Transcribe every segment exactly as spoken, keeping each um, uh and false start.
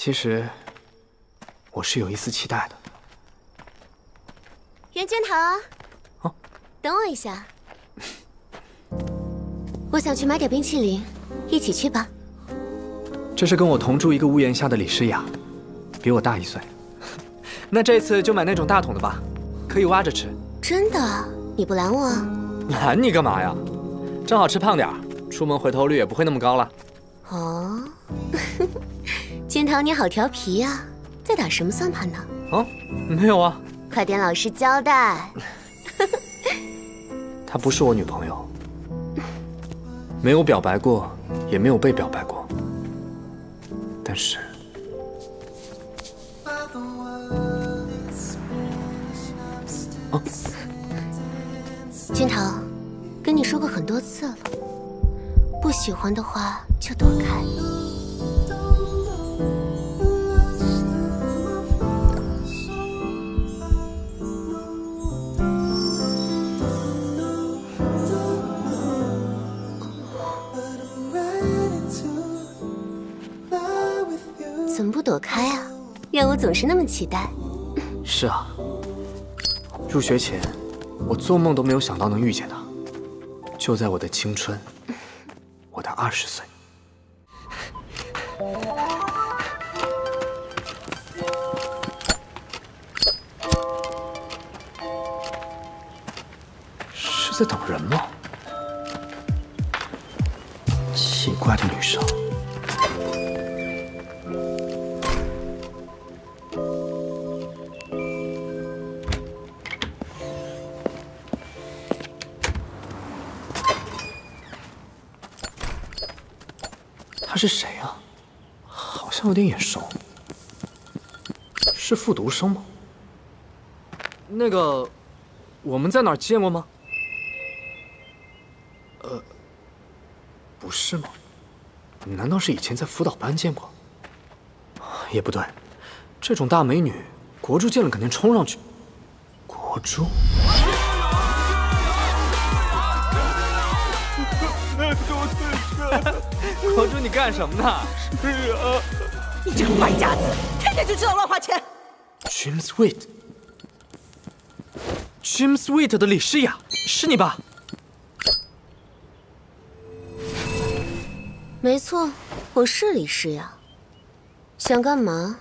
其实，我是有一丝期待的。任君堂，哦，等我一下，我想去买点冰淇淋，一起去吧。这是跟我同住一个屋檐下的李诗雅，比我大一岁。那这次就买那种大桶的吧，可以挖着吃。真的？你不拦我？拦你干嘛呀？正好吃胖点儿，出门回头率也不会那么高了。哦。君堂，你好调皮呀、啊，在打什么算盘呢？啊，没有啊。快点，老实交代。她不是我女朋友，没有表白过，也没有被表白过。但是，啊，君堂，跟你说过很多次了，不喜欢的话就躲开。 怎么不躲开啊？任务总是那么期待。是啊，入学前我做梦都没有想到能遇见他，就在我的青春，我的二十岁。是在等人吗？奇怪的女生。 是谁啊？好像有点眼熟。是复读生吗？那个，我们在哪儿见过吗？呃，不是吗？难道是以前在辅导班见过？也不对，这种大美女，国珠见了肯定冲上去。国珠。 国珠，你干什么呢？你这个败家子，天天就知道乱花钱。Dream Sweet，Dream Sweet 的李诗雅，是你吧？没错，我是李诗雅。想干嘛？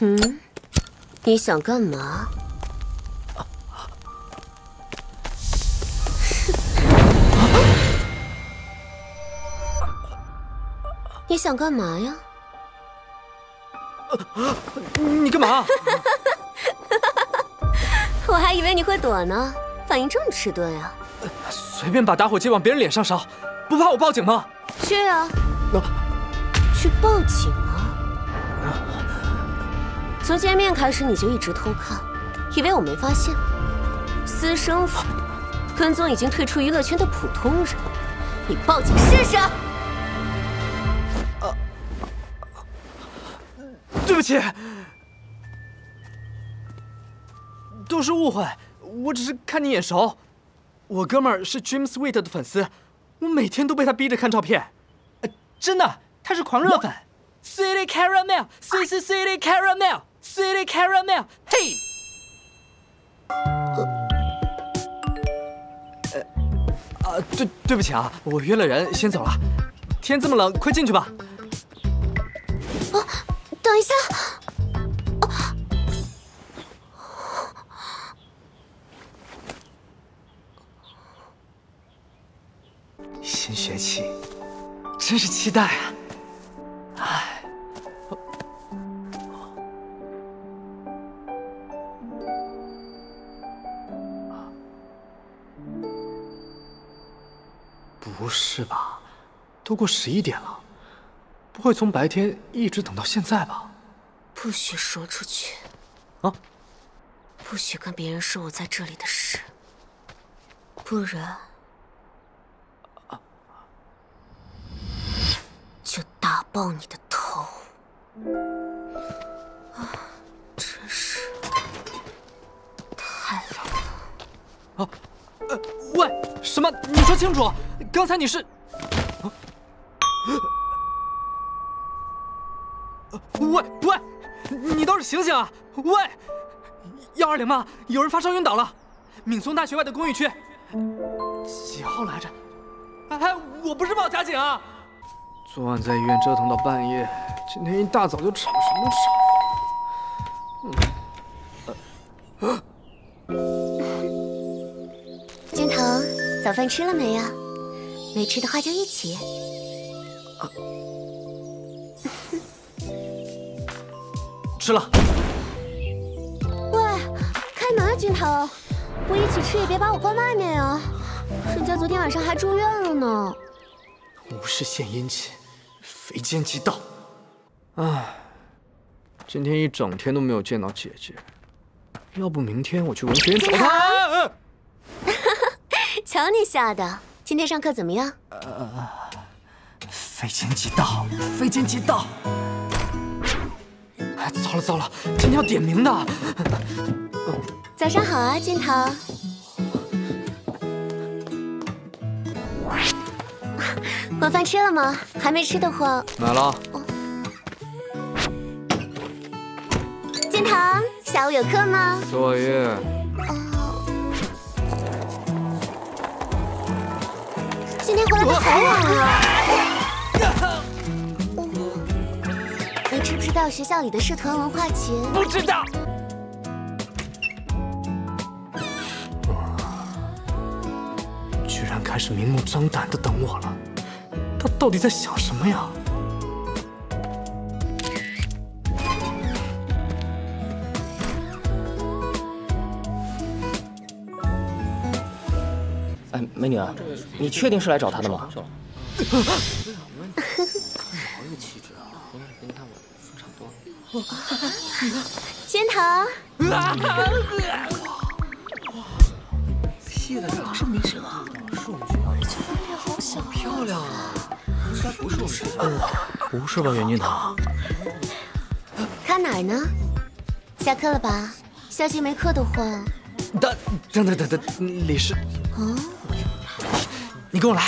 嗯，你想干嘛？ 你想干嘛呀？你干嘛？我还以为你会躲呢，反应这么迟钝呀！随便把打火机往别人脸上烧，不怕我报警吗？去啊！去报警啊！从见面开始你就一直偷看，以为我没发现？私生饭，跟踪已经退出娱乐圈的普通人，你报警试试！ 对不起，都是误会。我只是看你眼熟，我哥们儿是 Dream Sweet 的粉丝，我每天都被他逼着看照片，呃、真的，他是狂热粉。Sweet Caramel， Sweet Sweet Caramel，Sweet Caramel， 嘿。呃，啊、呃，对对不起啊，我约了人，先走了。天这么冷，快进去吧。啊。 等一下，新学期真是期待啊！哎，不是吧？都过十一点了。 不会从白天一直等到现在吧？不许说出去！啊！不许跟别人说我在这里的事，不然就打爆你的头！啊，真是太冷了！啊，呃，喂，什么？你说清楚！刚才你是……啊。喂，你倒是醒醒啊！喂，幺二零吗？有人发烧晕倒了，闽松大学外的公寓区，几号来着？哎，我不是报假警啊！昨晚在医院折腾到半夜，今天一大早就吵什么吵？嗯，啊啊！君头，早饭吃了没呀？没吃的话就一起。啊 吃了。喂，开门啊，君头，不一起吃也别把我关外面啊！人家昨天晚上还住院了呢。无事献殷勤，非奸即盗。唉，今天一整天都没有见到姐姐，要不明天我去文学院找她。瞧你吓的！今天上课怎么样？呃，非奸即盗，非奸即盗。 糟了糟了，今天要点名的。早上好啊，君头。晚饭吃了吗？还没吃的话，买了。君头，下午有课吗？作业。哦。今天回来的好晚啊。 知不知道学校里的社团文化节？不知道。居然开始明目张胆的等我了，他到底在想什么呀？哎，美女，你确定是来找他的吗？君头，屁的长什么名啊？好小，漂亮啊！应该不是我们的，不是吧，袁君堂？看哪儿呢？下课了吧？下节没课的话，等等等等等，李师，嗯，你跟我来。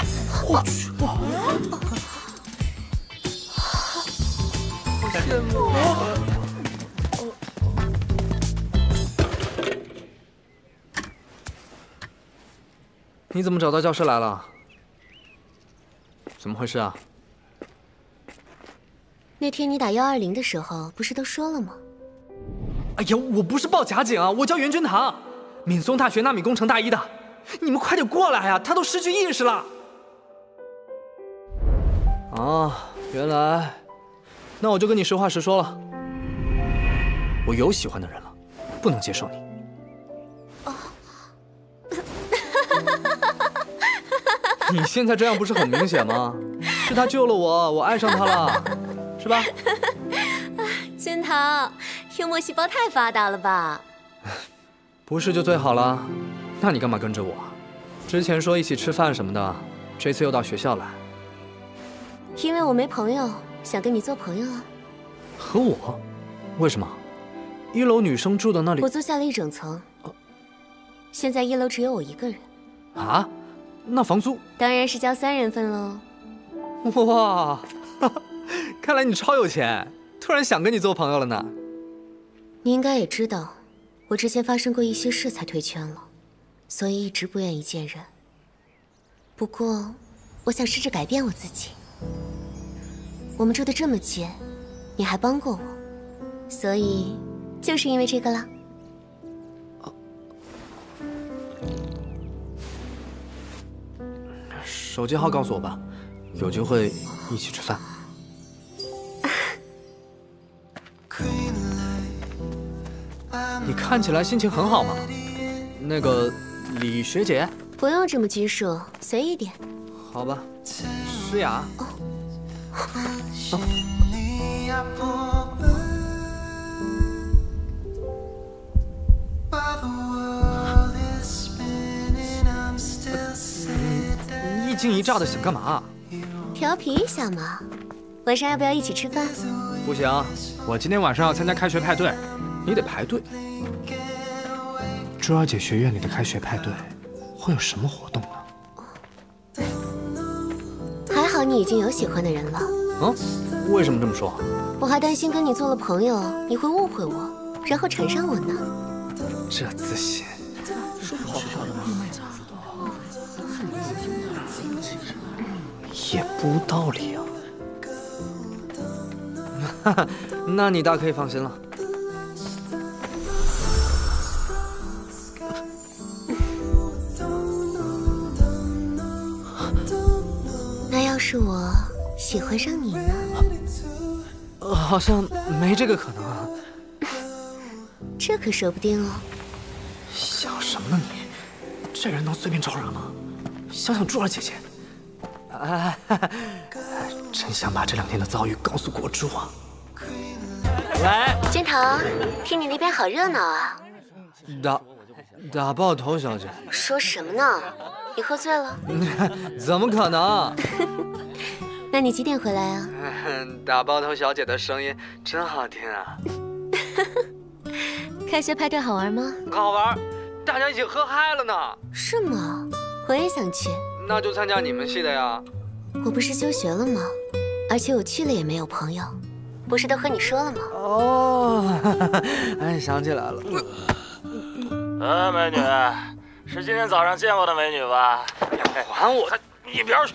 我去。 羡慕。你怎么找到教室来了？怎么回事啊？那天你打幺二零的时候，不是都说了吗？哎呀，我不是报假警啊，我叫袁君堂，闽松大学纳米工程大一的。你们快点过来啊，他都失去意识了。啊，原来。 那我就跟你实话实说了，我有喜欢的人了，不能接受你。哦，你现在这样不是很明显吗？是他救了我，我爱上他了，是吧？君头，幽默细胞太发达了吧？不是就最好了？那你干嘛跟着我？之前说一起吃饭什么的，这次又到学校来。因为我没朋友。 想跟你做朋友啊？和我？为什么？一楼女生住的那里，我租下了一整层。啊、现在一楼只有我一个人。啊？那房租？当然是交三人份喽。哇哈哈，看来你超有钱，突然想跟你做朋友了呢。你应该也知道，我之前发生过一些事才退圈了，所以一直不愿意见人。不过，我想试着改变我自己。 我们住的这么近，你还帮过我，所以就是因为这个啦。手机号告诉我吧，有机会一起吃饭。你看起来心情很好嘛。那个李学姐，不用这么拘束，随意点。好吧，诗雅。哦 你一惊一乍的想干嘛？调皮一下嘛。晚上要不要一起吃饭？不行，我今天晚上要参加开学派对，你得排队。珠儿姐学院里的开学派对会有什么活动呢？ 还好你已经有喜欢的人了。啊？为什么这么说？我还担心跟你做了朋友，你会误会我，然后缠上我呢。这自信，说不好也不无道理啊。哈哈，那你大可以放心了。 是我喜欢上你了，好像没这个可能啊。这可说不定哦。想什么呢你？这人能随便招惹吗？想想珠儿姐姐，哎，真想把这两天的遭遇告诉国珠啊。喂，君腾，听你那边好热闹啊。打打爆头，小姐。说什么呢？你喝醉了？怎么可能？那你几点回来啊？打包头小姐的声音真好听啊！开学派对好玩吗？好玩，大家一起喝嗨了呢。是吗？我也想去。那就参加你们系的呀。我不是休学了吗？而且我去了也没有朋友，不是都和你说了吗？哦，哎，想起来了。呃，美女，是今天早上见过的美女吧？还我！一边去！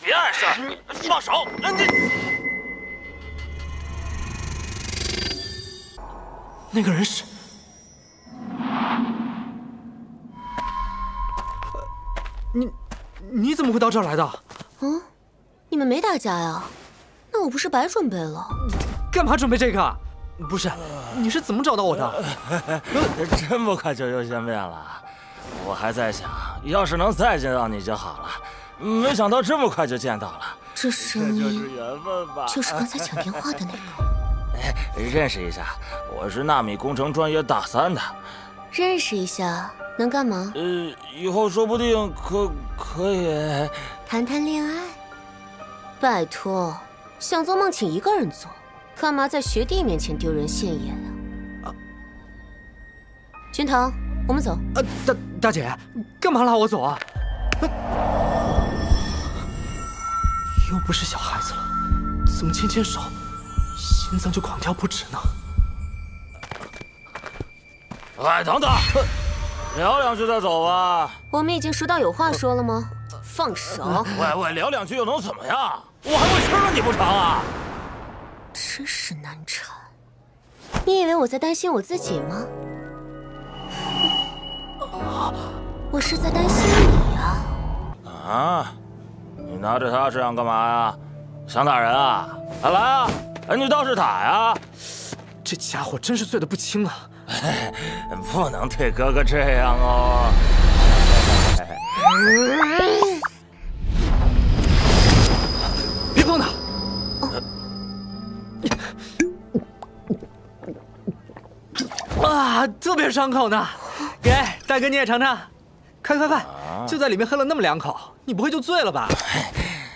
别碍事，你放手！你那个人是你，你怎么会到这儿来的？嗯，你们没打架呀？那我不是白准备了？干嘛准备这个？不是，你是怎么找到我的？真不愧九幽仙变了，我还在想，要是能再见到你就好了。 没想到这么快就见到了，这声音就是刚才抢电话的那个。认识一下，我是纳米工程专业大三的。认识一下能干嘛？呃，以后说不定可可以谈谈恋爱。拜托，想做梦请一个人做，干嘛在学弟面前丢人现眼啊？君腾，我们走。呃，大大姐，干嘛拉我走啊？呃 又不是小孩子了，怎么牵牵手，心脏就狂跳不止呢？哎，等等，聊两句再走吧。我们已经熟到有话说了吗？放手！喂喂，聊两句又能怎么样？我还会吃了你不成啊？真是难缠，你以为我在担心我自己吗？我是在担心你呀。啊？ 你拿着它这样干嘛呀？想打人啊？来来啊！哎，你倒是打呀！这家伙真是醉得不轻啊！不能对哥哥这样哦。别碰他！啊，特别伤口呢。给大哥你也尝尝，快快快！就在里面喝了那么两口。 你不会就醉了吧？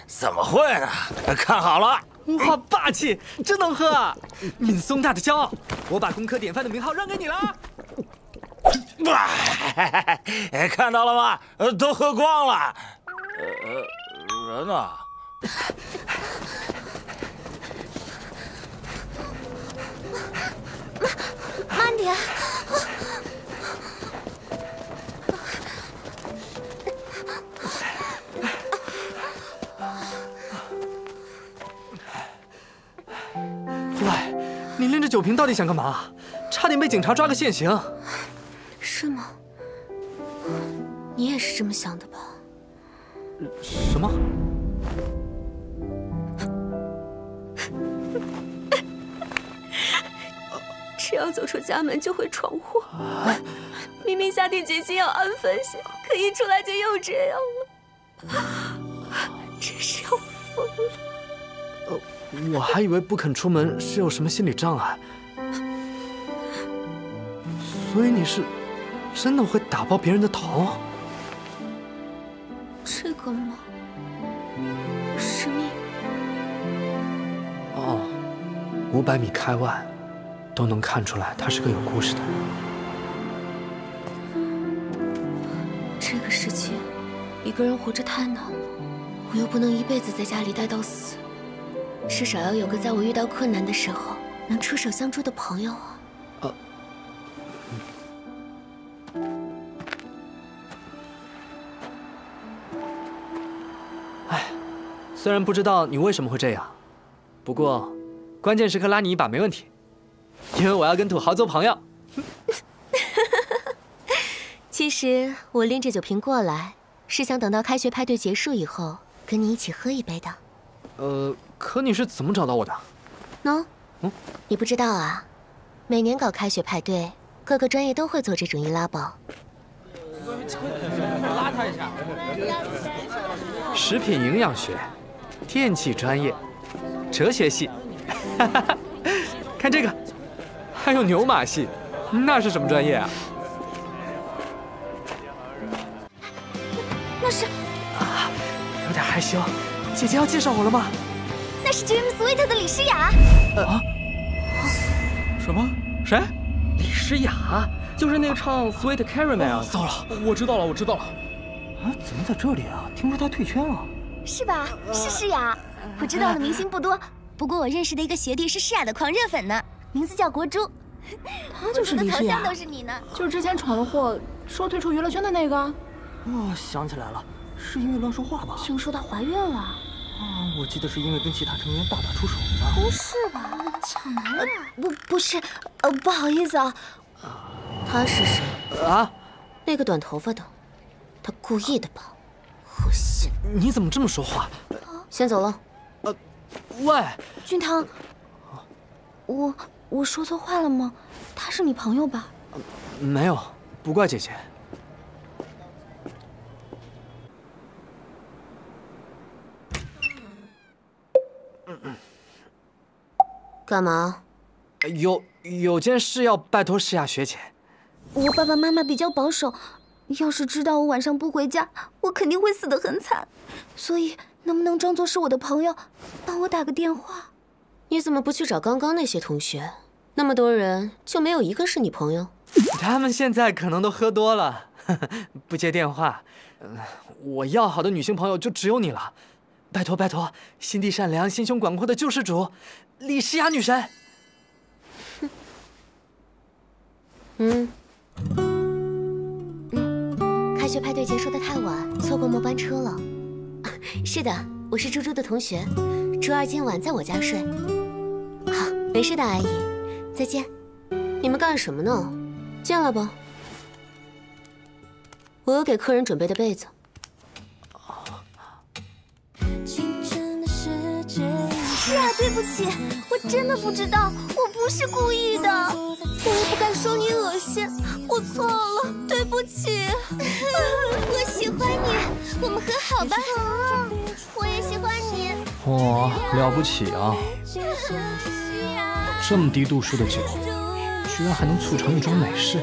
怎么会呢？看好了，哇，霸气，真能喝啊！闽松大的骄傲，我把工科典范的名号让给你了。哇，看到了吗？都喝光了。呃，人呢？慢点。 你拎着酒瓶到底想干嘛？差点被警察抓个现行，是吗？你也是这么想的吧？什么？只要走出家门就会闯祸，啊、明明下定决心要安分些，可一出来就又这样了，真是要疯了。 我还以为不肯出门是有什么心理障碍，所以你是真的会打爆别人的头？这个吗？是命。哦，五百米开外都能看出来他是个有故事的人。这个世界，一个人活着太难了，我又不能一辈子在家里待到死。至少要有个在我遇到困难的时候能出手相助的朋友啊！啊，哎，虽然不知道你为什么会这样，不过关键时刻拉你一把没问题，因为我要跟土豪做朋友。其实我拎着酒瓶过来，是想等到开学派对结束以后，跟你一起喝一杯的。呃。 可你是怎么找到我的？喏，嗯，你不知道啊，每年搞开学派对，各个专业都会做这种易拉宝。拉他一下。食品营养学，电气专业，哲学系，哈哈哈，看这个，还有牛马系，那是什么专业啊？那是啊，有点害羞。姐姐要介绍我了吗？ 是 Dream Sweet 的李诗雅。啊？什么？谁？李诗雅，就是那个唱 Sweet Caramel。糟了，我知道了，我知道了。啊？怎么在这里啊？听说她退圈了。是吧？是诗雅。我知道的明星不多，不过我认识的一个学弟是诗雅的狂热粉呢，名字叫国珠。他就是李诗雅。头像都是你呢。就是之前闯了祸，说退出娱乐圈的那个。哦，想起来了，是因为乱说话吧？听说她怀孕了。 啊，我记得是因为跟其他成员大打出手了。不是吧？抢男了？不，不是，呃，不好意思啊。他是谁？啊？那个短头发的，他故意的吧？恶心！你怎么这么说话？先走了。呃，喂，俊汤，我我说错话了吗？他是你朋友吧？没有，不怪姐姐。 干嘛？有有件事要拜托诗雅学姐。我爸爸妈妈比较保守，要是知道我晚上不回家，我肯定会死得很惨。所以，能不能装作是我的朋友，帮我打个电话？你怎么不去找刚刚那些同学？那么多人，就没有一个是你朋友。他们现在可能都喝多了，呵呵不接电话。我要好的女性朋友就只有你了。 拜托拜托，心地善良、心胸广阔的救世主，李诗雅女神。嗯，嗯，开学派对结束的太晚，错过末班车了。啊、是的，我是猪猪的同学，周二今晚在我家睡。好，没事的，阿姨，再见。你们干什么呢？进来吧。我有给客人准备的被子。 是啊，对不起，我真的不知道，我不是故意的，我又不敢说你恶心，我错了，对不起。我喜欢你，我们和好吧。好，我也喜欢你。哇，了不起啊！这么低度数的酒，居然还能促成一桩美事。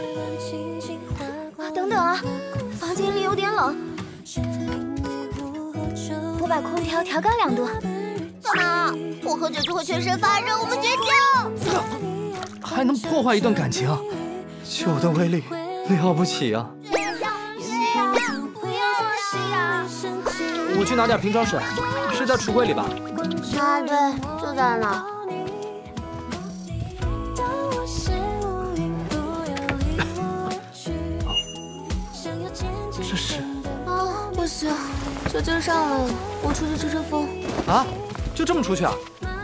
啊，等等啊，房间里有点冷，我把空调调高两度。 妈，我喝酒就会全身发热，我们绝交。还能破坏一段感情，酒的威力了不起啊！不要，不要啊！我去拿点瓶装水，是在橱柜里吧？啊，对，就在那。这是……啊，不行，酒精上来了，我出去吹吹风。啊？ 就这么出去啊？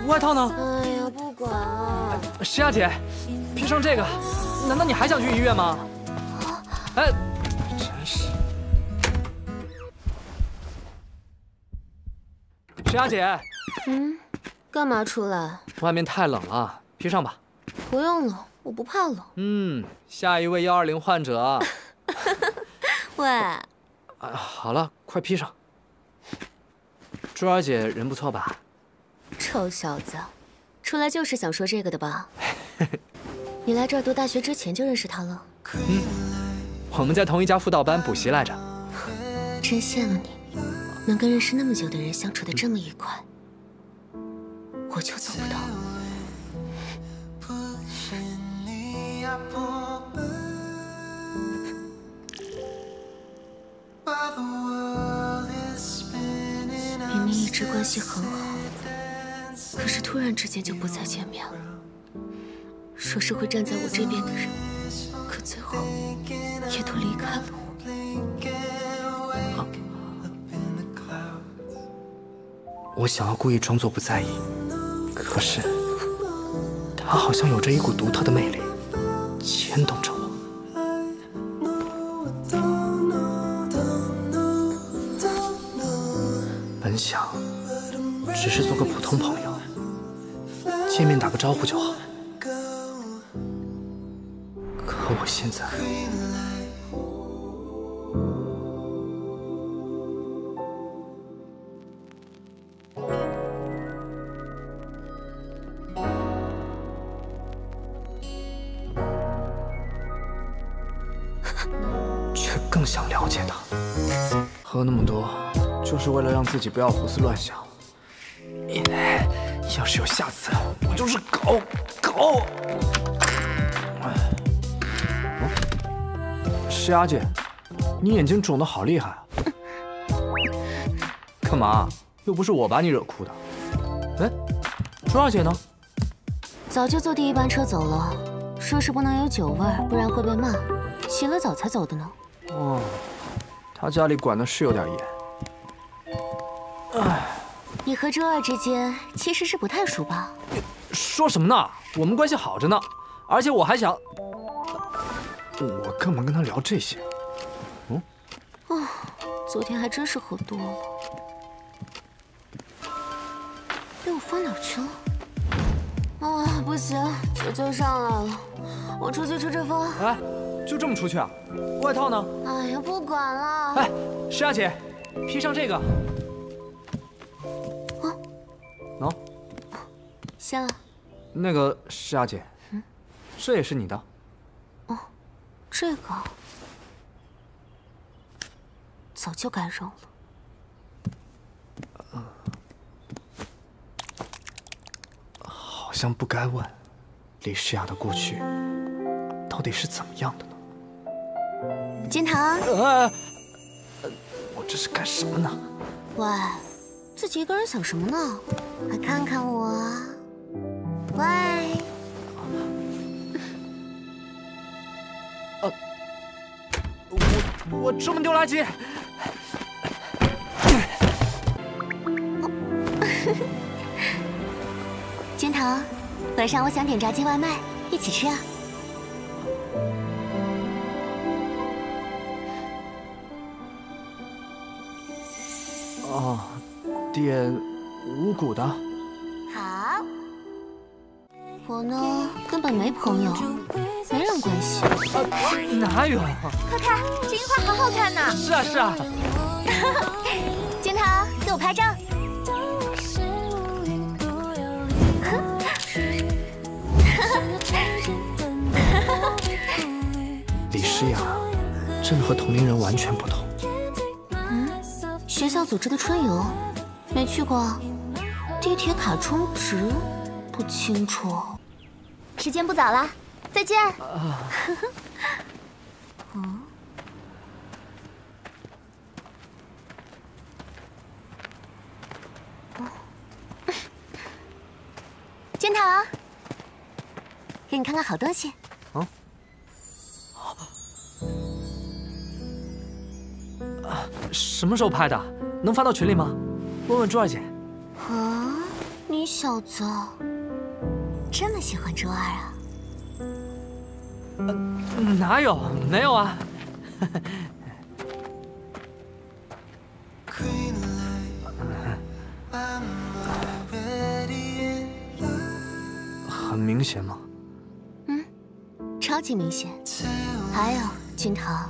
外套呢？哎呀，不管、啊。石雅姐，披上这个，难道你还想去医院吗？啊、哎，真是。石雅姐，嗯，干嘛出来？外面太冷了，披上吧。不用了，我不怕冷。嗯，下一位幺二零患者。喂。啊，好了，快披上。珠儿姐人不错吧？ 臭小子，出来就是想说这个的吧？你来这儿读大学之前就认识他了？嗯，我们在同一家辅导班补习来着。真羡慕你，能跟认识那么久的人相处的这么愉快，我就做不到。明明一直关系很好。可是突然之间就不再见面了。说是会站在我这边的人，可最后也都离开了我。啊。我想要故意装作不在意，可是他好像有着一股独特的魅力，牵动着我。 本想只是做个普通朋友，见面打个招呼就好。可我现在……却更想了解他。喝那么多。 就是为了让自己不要胡思乱想。要是有下次，我就是狗狗。施雅姐，你眼睛肿得好厉害啊！干嘛？又不是我把你惹哭的。哎，朱二姐呢？早就坐第一班车走了，说是不能有酒味，不然会被骂。洗了澡才走的呢。哦，她家里管的是有点严。 你和周二之间其实是不太熟吧？说什么呢？我们关系好着呢，而且我还想……我干嘛跟他聊这些？嗯？哦，昨天还真是喝多了，被我放哪儿去了？啊，不行，酒劲上来了，我出去吹吹风。哎，就这么出去啊？外套呢？哎呀，不管了。哎，施雅姐，披上这个。 喏， no? 谢了。那个施雅姐，嗯，这也是你的。哦，这个早就该扔了。呃，好像不该问李诗雅的过去到底是怎么样的呢？金堂，呃，我这是干什么呢？喂。 自己一个人想什么呢？来看看我，喂。呃、啊，我我这么丢垃圾。君堂，晚上我想点炸鸡外卖，一起吃啊。哦。 点无骨的，好。我呢根本没朋友，没人关心。哪有？快看，这樱花好好看呢。是啊是啊。金涛，给我拍照。李诗雅真的和同龄人完全不同。嗯，学校组织的春游。 没去过，地铁卡充值不清楚。时间不早了，再见。啊、嗯。哦。君堂，给你看看好东西。啊。啊，什么时候拍的？能发到群里吗？ 问问朱二姐，啊，你小子这么喜欢朱二啊？呃，哪有，没有啊。很明显吗？嗯，超级明显。还有，君堂，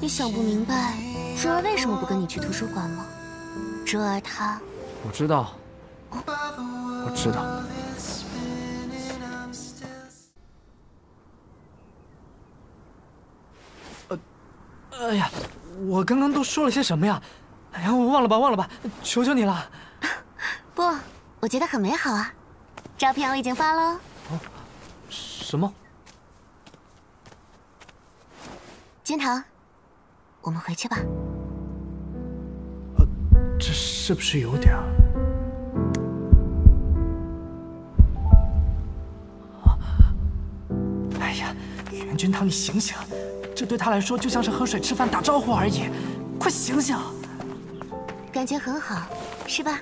你想不明白朱二为什么不跟你去图书馆吗？ 哲儿他，我知道，我知道。呃，哎呀，我刚刚都说了些什么呀？哎呀，我忘了吧，忘了吧，求求你了。不，我觉得很美好啊。照片我已经发喽。哦，什么？君堂，我们回去吧。 这是不是有点儿呀，袁君堂，你醒醒，这对他来说就像是喝水、吃饭、打招呼而已，快醒醒！感觉很好，是吧？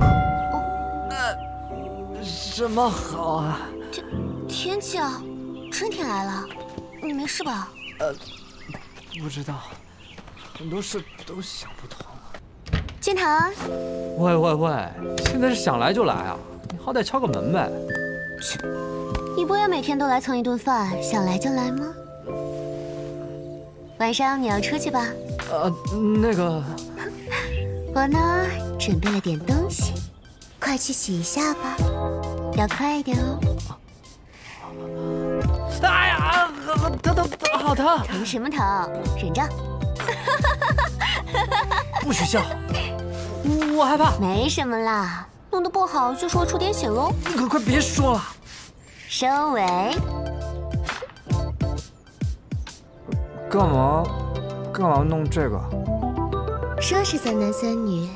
哦，呃，什么好啊？天天气啊，春天来了，你没事吧？呃，不知道，很多事都想不通。 君堂，喂喂喂，现在是想来就来啊？你好歹敲个门呗。切，你不也每天都来蹭一顿饭，想来就来吗？晚上你要出去吧？呃，那个，我呢准备了点东西，快去洗一下吧，要快一点哦。哎呀，疼疼疼，好疼！疼什么疼？忍着。不许笑！ 我害怕，没什么啦，弄得不好就是会出点血喽。你可快别说了，收尾。干嘛？干嘛弄这个？说是三男三女，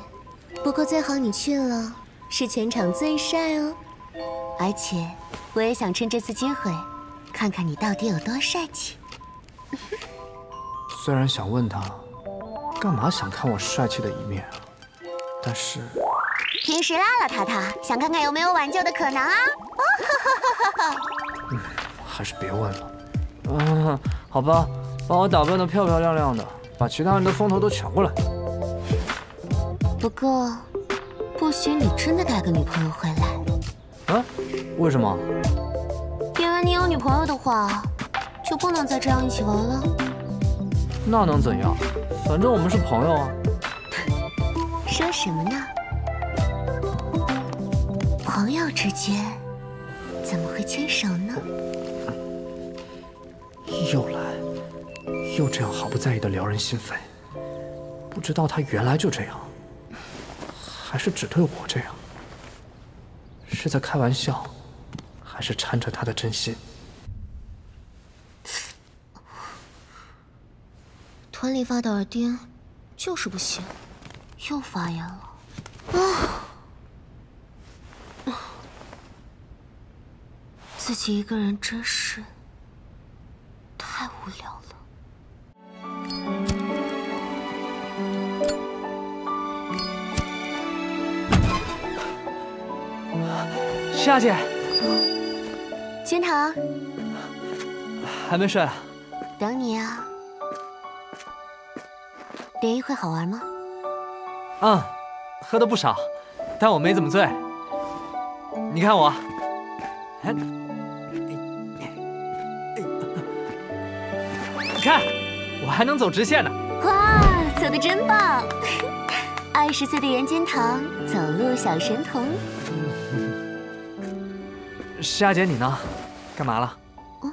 不过最好你去了，是全场最帅哦。而且我也想趁这次机会，看看你到底有多帅气。虽然想问他，干嘛想看我帅气的一面啊？ 但是，平时邋邋遢遢，想看看有没有挽救的可能啊！嗯，还是别问了。嗯，好吧，把我打扮得漂漂亮亮的，把其他人的风头都抢过来。不过，不许你真的带个女朋友回来。啊？为什么？因为你有女朋友的话，就不能再这样一起玩了。那能怎样？反正我们是朋友啊。 说什么呢？朋友之间怎么会牵手呢？又来，又这样毫不在意的撩人心扉。不知道他原来就这样，还是只对我这样？是在开玩笑，还是掺着他的真心？团里发的耳钉就是不行。 又发炎了啊！自己一个人真是太无聊了。 夏姐，君堂，还没睡啊？等你啊。联谊会好玩吗？ 嗯，喝的不少，但我没怎么醉。你看我，哎，你看，我还能走直线呢。哇，走得真棒！二十岁的袁君堂，走路小神童。夏姐，你呢？干嘛了？嗯，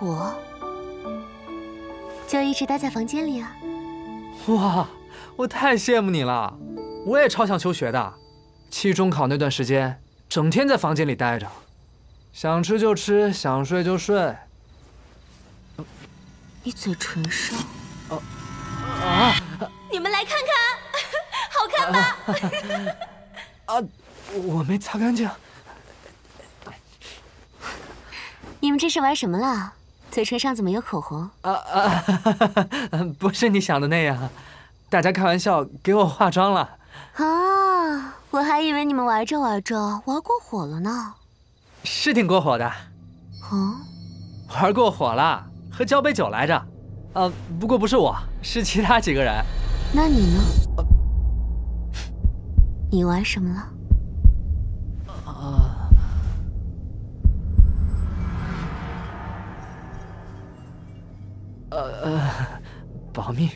我就一直待在房间里啊。哇！ 我太羡慕你了，我也超想休学的。期中考那段时间，整天在房间里待着，想吃就吃，想睡就睡。你嘴唇上……啊啊！你们来看看，好看吧？啊，我没擦干净。你们这是玩什么啦？嘴唇上怎么有口红？啊啊！不是你想的那样。 大家开玩笑，给我化妆了啊！我还以为你们玩着玩着玩过火了呢，是挺过火的。啊，玩过火了，喝交杯酒来着。呃，不过不是我，是其他几个人。那你呢？呃、你玩什么了？啊、呃，呃，保密。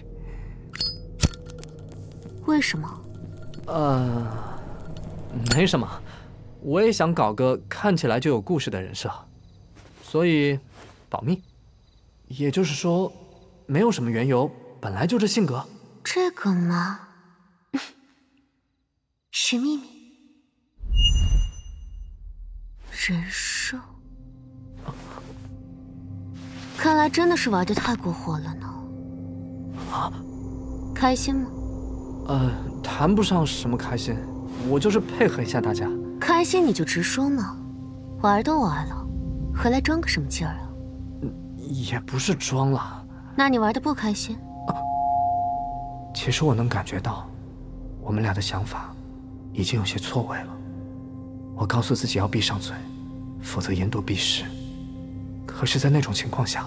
为什么？呃，没什么，我也想搞个看起来就有故事的人设，所以保密。也就是说，没有什么缘由，本来就这性格。这个嘛，是秘密。人设，啊、看来真的是玩得太过火了呢。啊，开心吗？ 呃，谈不上什么开心，我就是配合一下大家。开心你就直说嘛，玩都玩了，回来装个什么劲儿啊？也不是装了。那你玩的不开心？啊，其实我能感觉到，我们俩的想法已经有些错位了。我告诉自己要闭上嘴，否则言多必失。可是，在那种情况下，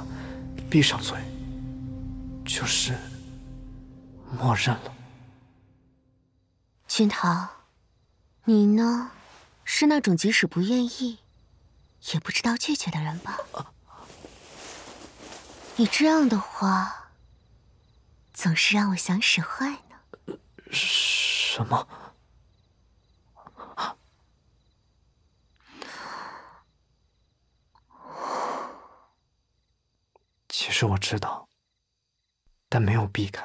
闭上嘴就是默认了。君桃，你呢？ 是那种即使不愿意，也不知道拒绝的人吧？你这样的话，总是让我想使坏呢。什么？其实我知道，但没有避开。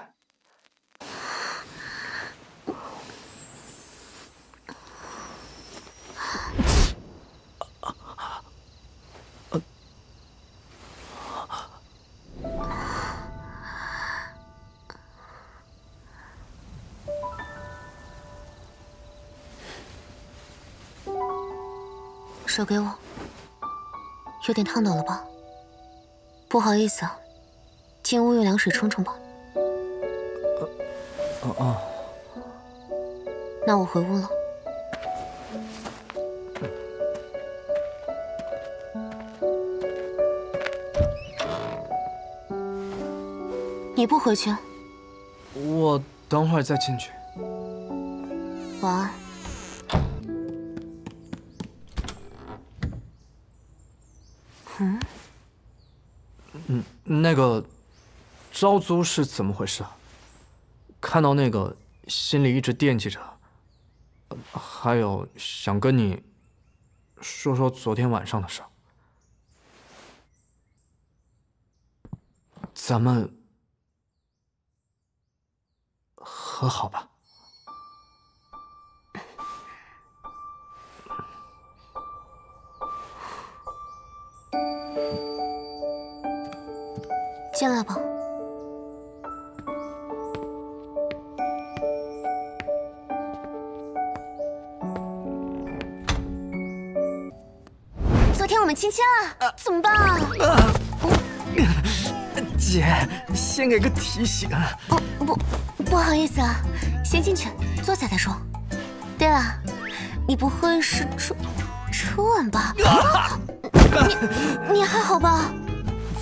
手给我，有点烫到了吧？不好意思啊，进屋用凉水冲冲吧。哦哦哦，那我回屋了。 你不回去？我等会儿再进去。晚安。嗯？嗯，那个招租是怎么回事啊？看到那个，心里一直惦记着。还有，想跟你说说昨天晚上的事。咱们。 和好吧。进来吧。昨天我们亲亲了，啊、怎么办啊？啊姐，先给个提醒。哦不。 不好意思啊，先进去坐下再说。对了，你不会是初初吻吧？啊、你你还好吧？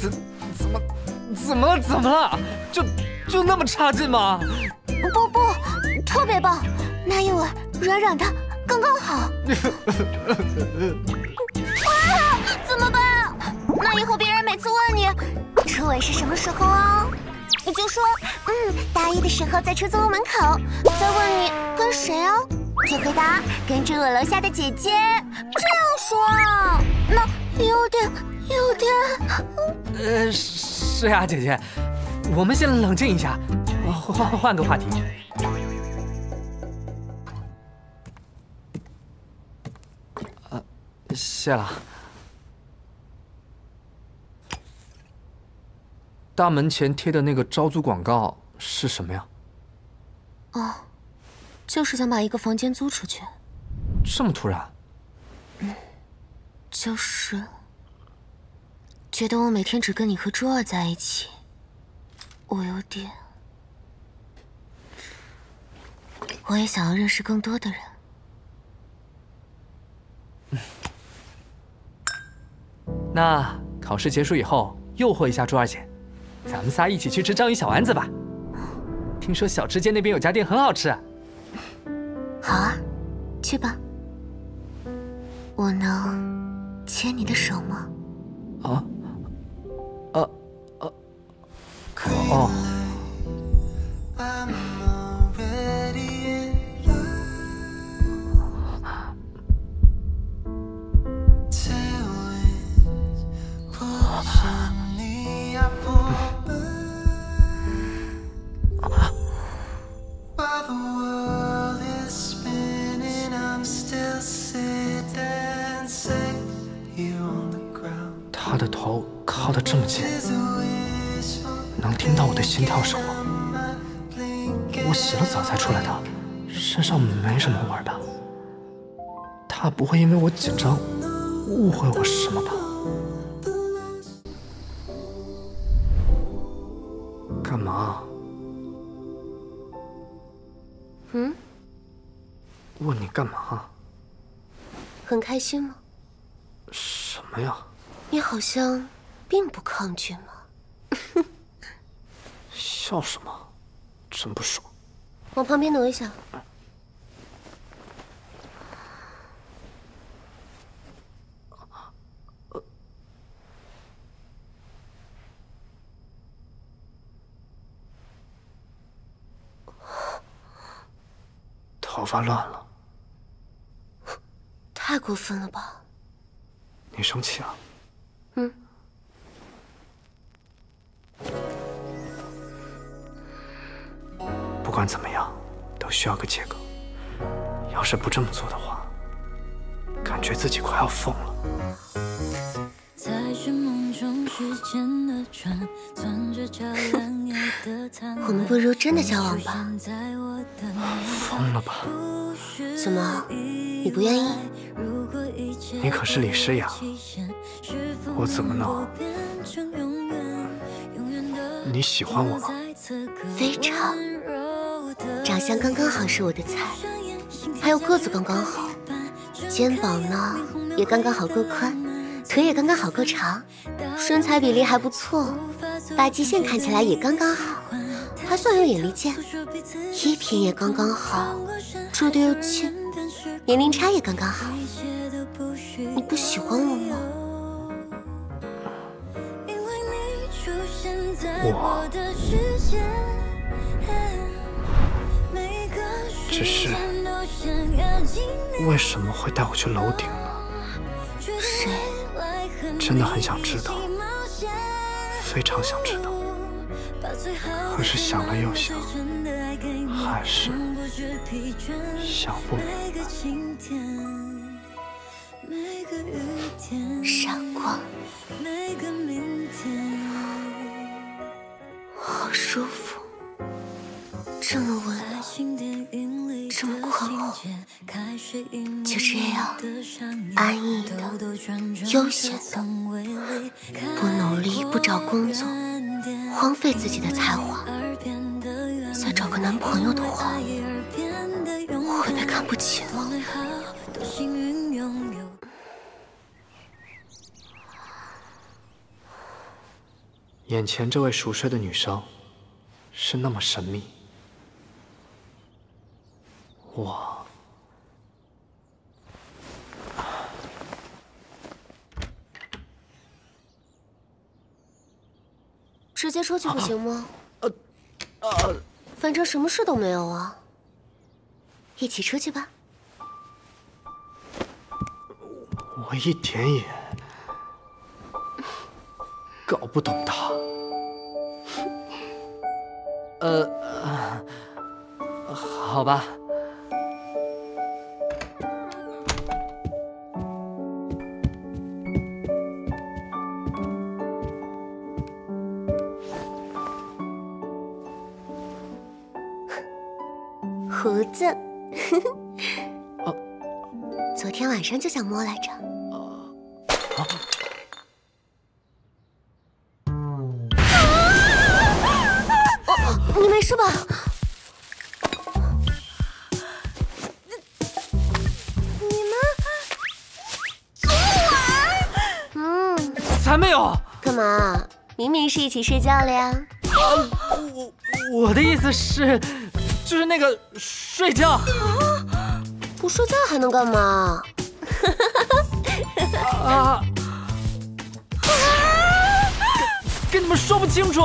怎怎么怎么怎么了？就就那么差劲吗？不不，特别棒，那一吻软软的，刚刚好。啊！怎么办啊？那以后别人每次问你初吻是什么时候啊？ 你就说，嗯，大一的时候在出租屋门口。再问你跟谁啊，就回答跟追我楼下的姐姐。这样说啊，那有点有点……呃，是啊，姐姐，我们先冷静一下，换换换个话题。呃，谢了。 大门前贴的那个招租广告是什么呀？哦，就是想把一个房间租出去。这么突然？嗯，就是觉得我每天只跟你和周二在一起，我有点……我也想要认识更多的人。嗯，那考试结束以后，诱惑一下周二姐。 咱们仨一起去吃章鱼小丸子吧，听说小吃街那边有家店很好吃。好啊，去吧。我能牵你的手吗？啊，啊啊，可哦。啊 The world is spinning, I'm still sitting and safe here on the ground. 他的头靠得这么近，能听到我的心跳声吗？我洗了澡才出来的，身上没什么味儿吧？他不会因为我紧张误会我什么吧？干嘛？嗯？问你干嘛？很开心吗？什么呀？你好像并不抗拒嘛。笑什么？真不爽。往旁边挪一下。 头发乱了，太过分了吧？你生气了？嗯。不管怎么样，都需要个借口。要是不这么做的话，感觉自己快要疯了。在梦中时间的船，攥着脚冷夜的残寒。我们不如真的交往吧。 疯了吧？怎么，你不愿意？你可是李诗雅，我怎么能？你喜欢我吗？非常，长相刚刚好是我的菜，还有个子刚刚好，肩膀呢也刚刚好够宽，腿也刚刚好够长，身材比例还不错，发际线看起来也刚刚好。 还算有眼力见，衣品也刚刚好，住的又近，年龄差也刚刚好。你不喜欢我吗？我只是为什么会带我去楼顶呢？谁？真的很想知道，非常想知道。 可是想了又想，还是想不明白。闪光，好舒服，这么温柔，这么狂妄，就这样安逸的、悠闲的，不努力，不找工作。 荒废自己的才华，再找个男朋友的话，我会被看不起吗？眼前这位熟睡的女生，是那么神秘，我直接出去不行吗？呃，呃，反正什么事都没有啊。一起出去吧。我一点也搞不懂他。呃，呃好吧。胡子，啊、昨天晚上就想摸来着。啊啊、你没事吧？你们昨晚……嗯，才没有。干嘛？明明是一起睡觉了呀。啊、我我的意思是。 就是那个睡觉、啊，不睡觉还能干嘛？啊！跟你们说不清楚。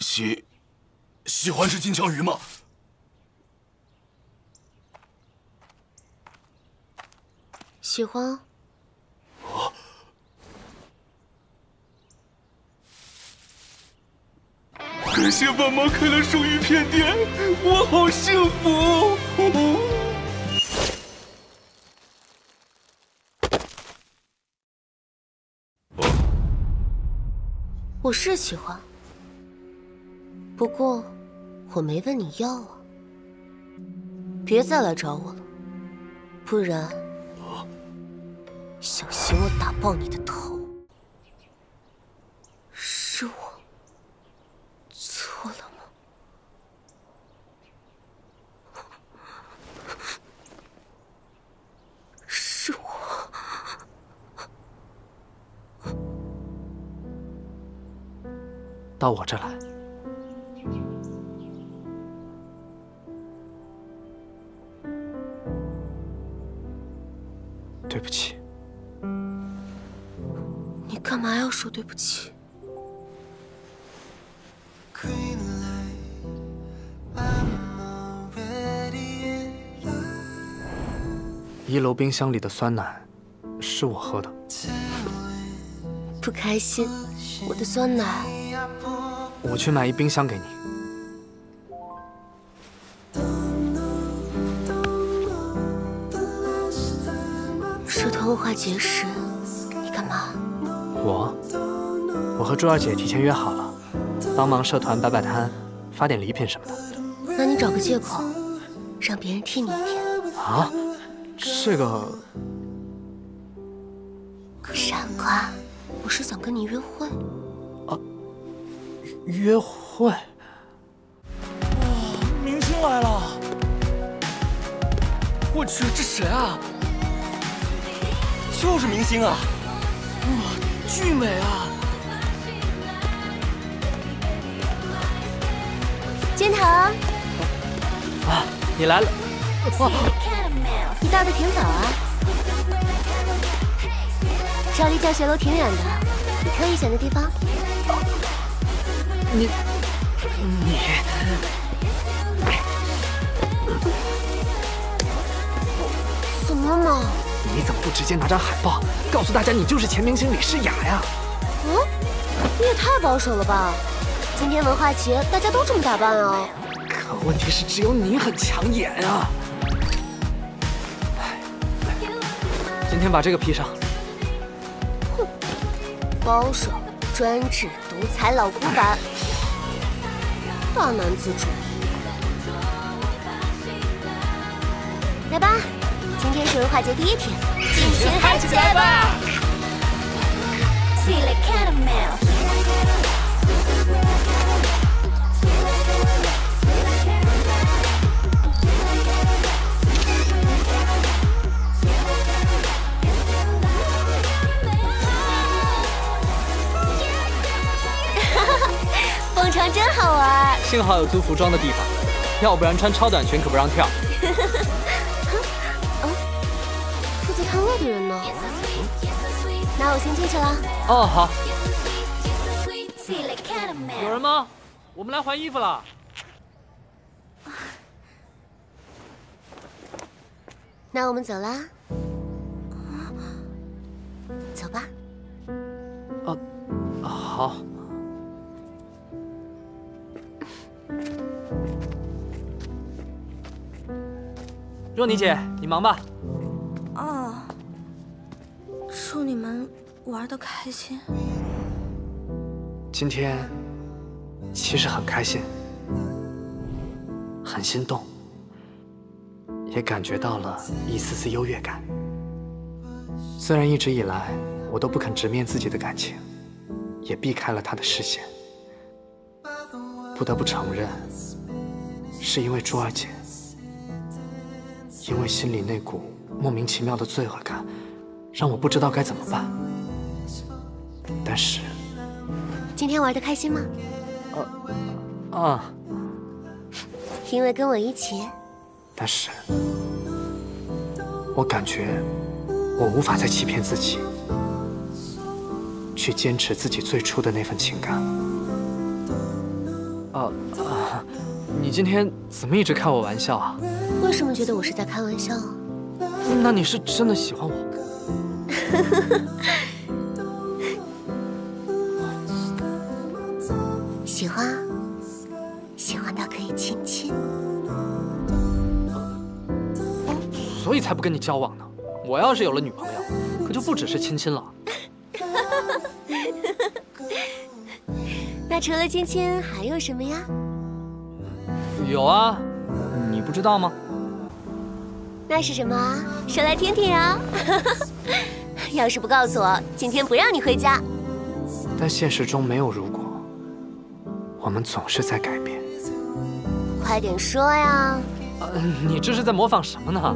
喜喜欢吃金枪鱼吗？ 喜欢。啊！感谢爸妈开了生鱼片店，我好幸福、哦。我是喜欢，不过我没问你要啊。别再来找我了，不然小心我打爆你的头。是我错了吗？是我到我这来。 对不起，你干嘛要说对不起？一楼冰箱里的酸奶是我喝的。不开心？我的酸奶。我去买一冰箱给你。 物化节食，你干嘛？我，我和朱二姐提前约好了，帮忙社团摆摆摊，发点礼品什么的。那你找个借口，让别人替你一天。啊，这个傻瓜，我是想跟你约会。啊，约会？哇，明星来了！我去，这谁啊？ 就是明星啊！哇，巨美啊！建堂啊，啊，你来了！哇，你到的挺早啊。这离教学楼挺远的，你特意选的地方。你，你，怎么嘛？ 你怎么不直接拿张海报告诉大家你就是前明星李诗雅呀？嗯，你也太保守了吧！今天文化节大家都这么打扮啊。可问题是只有你很抢眼啊！哎，今天把这个披上。哼，保守、专制、独裁、老古板，大男子主义。来吧。 今天是文化节第一天，尽情嗨起来吧！哈哈哈，蹦床真好玩。幸好有租服装的地方，要不然穿超短裙可不让跳。摊位的人呢？那我先进去了。哦，好。有人吗？我们来换衣服了。那我们走啦。走吧。哦、啊，好。若妮姐，你忙吧。 哦，祝你们玩得开心。今天其实很开心，很心动，也感觉到了一丝丝优越感。虽然一直以来我都不肯直面自己的感情，也避开了他的视线，不得不承认，是因为朱二姐，因为心里那股。 莫名其妙的罪恶感，让我不知道该怎么办。但是，今天玩得开心吗？啊啊！因为跟我一起。但是，我感觉我无法再欺骗自己，去坚持自己最初的那份情感。啊啊！你今天怎么一直开我玩笑啊？为什么觉得我是在开玩笑啊？ 那你是真的喜欢我？喜欢，喜欢到可以亲亲。所以才不跟你交往呢。我要是有了女朋友，可就不只是亲亲了。那除了亲亲还有什么呀？有啊，你不知道吗？那是什么？说来听听啊！要是不告诉我，今天不让你回家。但现实中没有如果，我们总是在改变。快点说呀！呃，你这是在模仿什么呢？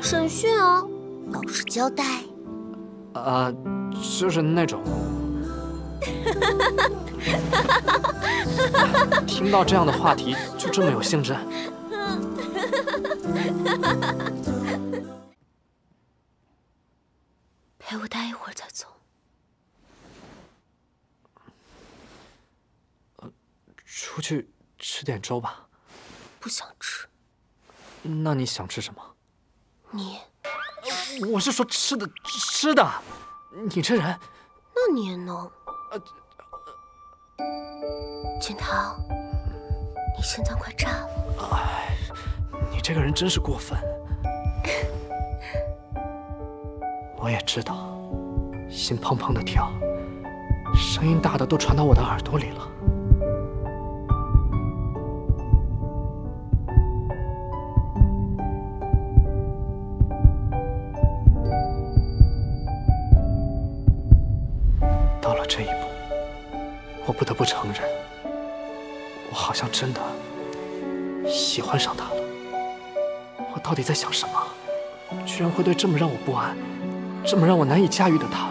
审讯哦，老实交代。啊、呃，就是那种。听到这样的话题，就这么有兴致？ 陪我待一会儿再走。呃，出去吃点粥吧。不想吃。那你想吃什么？你。我是说吃的，吃的。你这人。那你也能。呃。锦棠，你心脏快炸了。哎。 你这个人真是过分！我也知道，心砰砰的跳，声音大的都传到我的耳朵里了。到了这一步，我不得不承认，我好像真的喜欢上他了。 我到底在想什么？居然会对这么让我不安、这么让我难以驾驭的他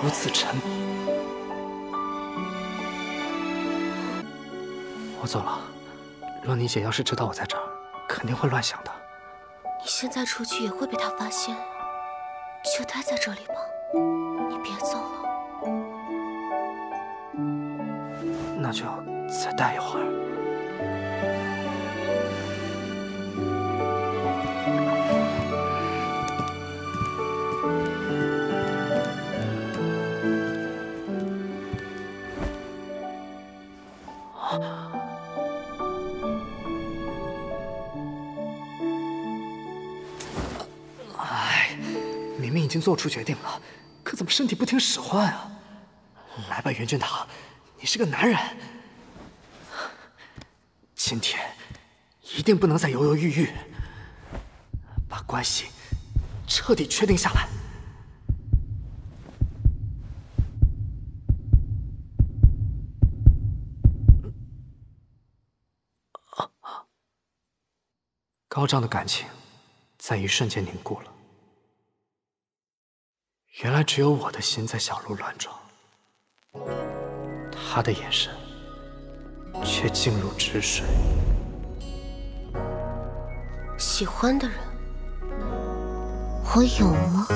如此沉迷。我走了，若妮姐要是知道我在这儿，肯定会乱想的。你现在出去也会被他发现，就待在这里吧，你别走了。那就再待一会儿。 已经做出决定了，可怎么身体不听使唤啊？来吧，袁俊堂，你是个男人，今天一定不能再犹犹豫豫，把关系彻底确定下来。 高涨的感情在一瞬间凝固了。 原来只有我的心在小鹿乱撞，他的眼神却静如止水。喜欢的人，我有吗？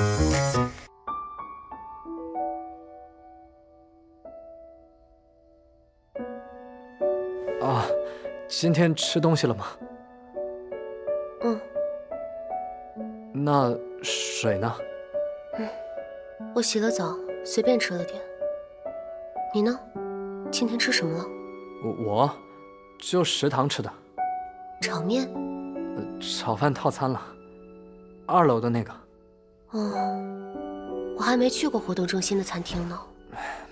啊，今天吃东西了吗？嗯。那水呢？嗯。 我洗了澡，随便吃了点。你呢？今天吃什么了？我我，就食堂吃的。炒面？呃，炒饭套餐了，二楼的那个。哦，我还没去过活动中心的餐厅呢。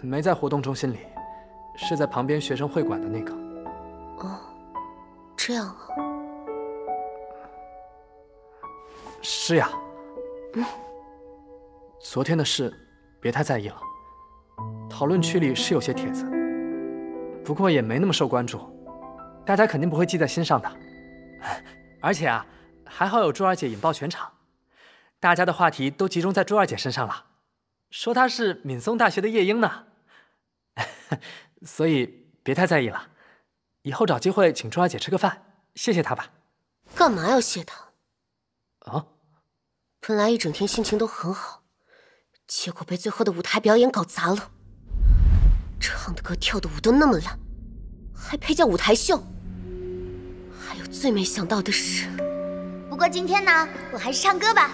没在活动中心里，是在旁边学生会馆的那个。哦，这样啊。是呀。嗯。 昨天的事，别太在意了。讨论区里是有些帖子，不过也没那么受关注，大家肯定不会记在心上的。而且啊，还好有朱二姐引爆全场，大家的话题都集中在朱二姐身上了，说她是闽松大学的夜莺呢。所以别太在意了，以后找机会请朱二姐吃个饭，谢谢她吧。干嘛要谢她？啊？本来一整天心情都很好。 结果被最后的舞台表演搞砸了，唱的歌、跳的舞都那么烂，还配叫舞台秀。还有最没想到的是，不过今天呢，我还是唱歌吧。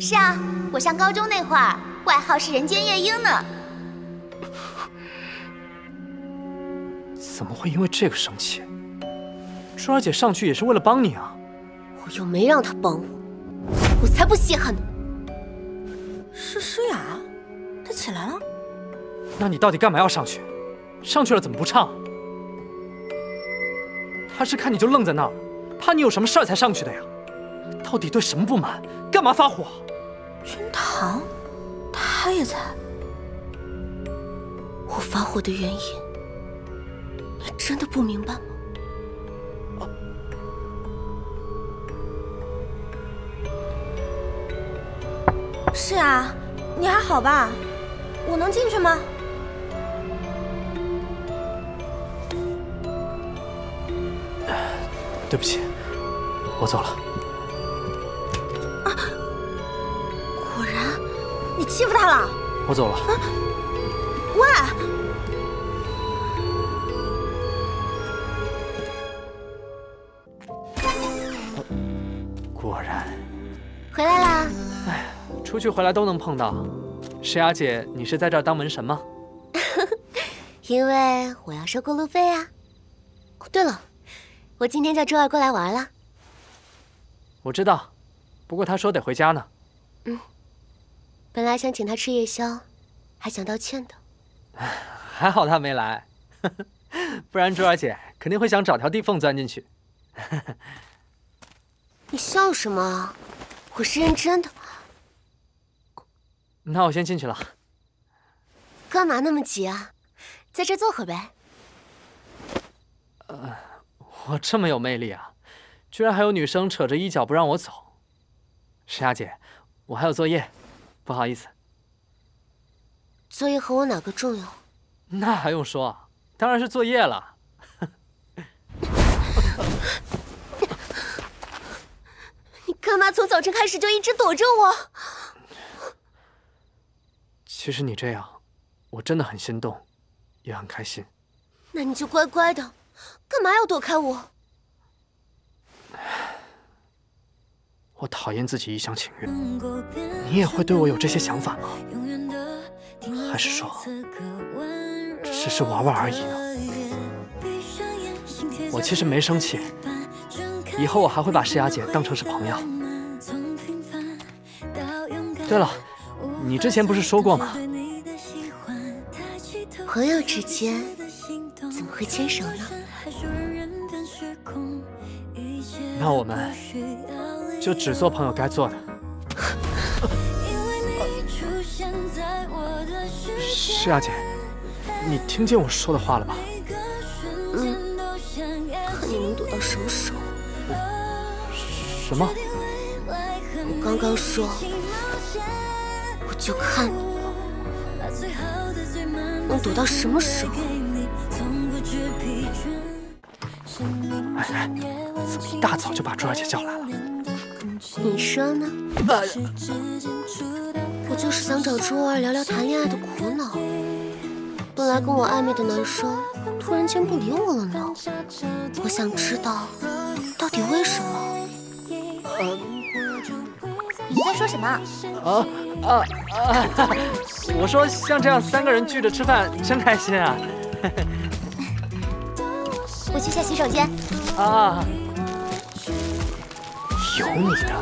是啊，我上高中那会儿，外号是人间夜莺呢。怎么会因为这个生气？朱二姐上去也是为了帮你啊。我又没让她帮我，我才不稀罕呢。 是诗雅，她起来了。那你到底干嘛要上去？上去了怎么不唱？他是看你就愣在那儿，怕你有什么事儿才上去的呀。到底对什么不满？干嘛发火？君堂，他也在。我发火的原因，你真的不明白吗？ 是啊，你还好吧？我能进去吗？对不起，我走了。啊！果然，你欺负他了。我走了。啊！喂！果然。回来啦。 出去回来都能碰到，石雅姐，你是在这儿当门神吗？因为我要收过路费啊。对了，我今天叫周二过来玩了。我知道，不过他说得回家呢。嗯，本来想请他吃夜宵，还想道歉的。还好他没来，不然周二姐肯定会想找条地缝钻进去。你笑什么？我是认真的。 那我先进去了。干嘛那么急啊？在这坐会呗。呃，我这么有魅力啊，居然还有女生扯着衣角不让我走。石雅姐，我还有作业，不好意思。作业和我哪个重要？那还用说？当然是作业了。你干嘛从早晨开始就一直躲着我？ 其实你这样，我真的很心动，也很开心。那你就乖乖的，干嘛要躲开我？我讨厌自己一厢情愿。你也会对我有这些想法吗？还是说，只是玩玩而已呢？我其实没生气，以后我还会把诗雅姐当成是朋友。对了。 你之前不是说过吗？朋友之间怎么会牵手呢？那我们就只做朋友该做的。诗雅姐，你听见我说的话了吧？嗯，看你能躲到什么时候？什么？我刚刚说。 就看你能躲到什么时候！哎哎，怎么一大早就把朱二姐叫来了？你说呢？哎、我就是想找朱二聊聊谈恋爱的苦恼。本来跟我暧昧的男生，突然间不理我了呢。我想知道到底为什么。呃，你在说什么？啊！ 啊啊！我说像这样三个人聚着吃饭真开心啊！我去下洗手间。啊！有你的！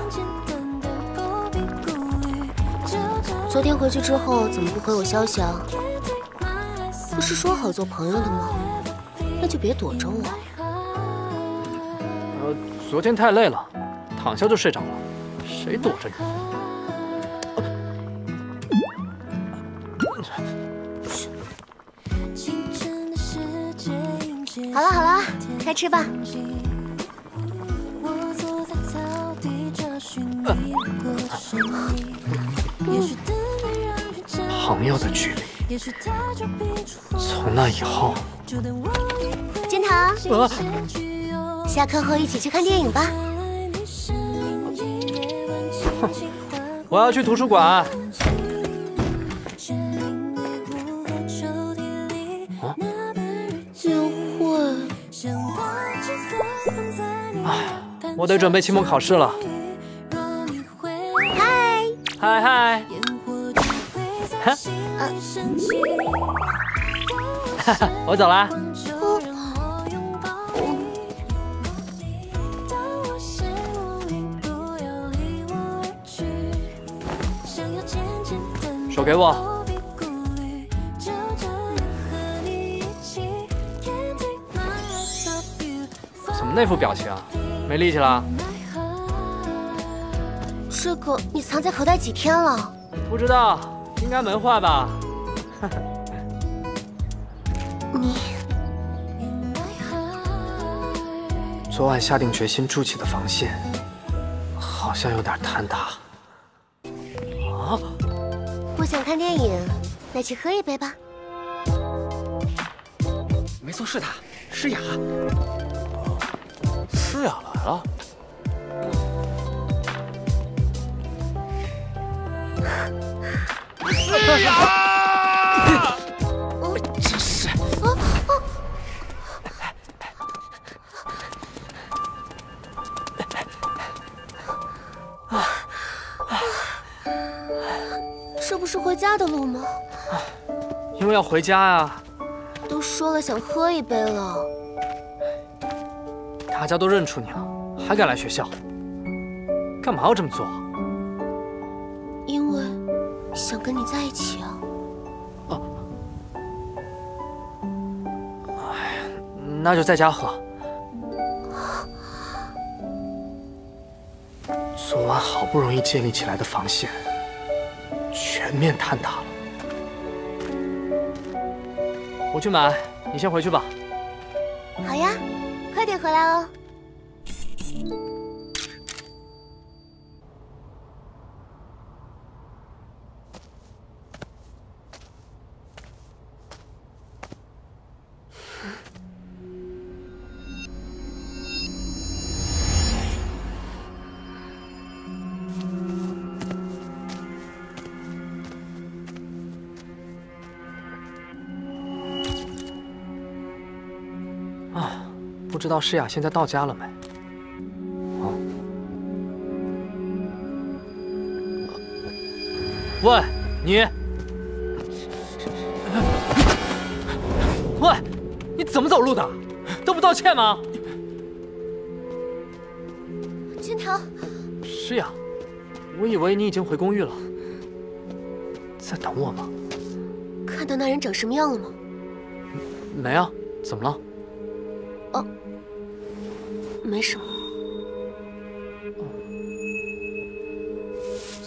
昨天回去之后怎么不回我消息啊？不是说好做朋友的吗？那就别躲着我。呃，昨天太累了，躺下就睡着了，谁躲着你？ 好了好了，该吃吧。朋友的距离，从那以后。君堂，下课后一起去看电影吧。哼，我要去图书馆。 我得准备期末考试了。嗨嗨嗨！哈哈，我走啦。手给我。 怎么那副表情？没力气了？这个你藏在口袋几天了？不知道，应该门坏吧。你昨晚下定决心筑起的防线，好像有点坍塌。啊！我想看电影，那去喝一杯吧。没错，是他，诗雅。诗雅来了。 是啊！真是！这不是回家的路吗？因为要回家啊！都说了想喝一杯了。大家都认出你了，还敢来学校？干嘛要这么做？ 想跟你在一起啊！哦、啊，哎，那就在家喝。昨晚好不容易建立起来的防线，全面坍塌了。我去买，你先回去吧。好呀，快点回来哦。 不知道诗雅现在到家了没？哦。喂，你！喂，你怎么走路的？都不道歉吗？君腾，诗雅，我以为你已经回公寓了，在等我吗？看到那人长什么样了吗？没啊，怎么了？哦。 没什么，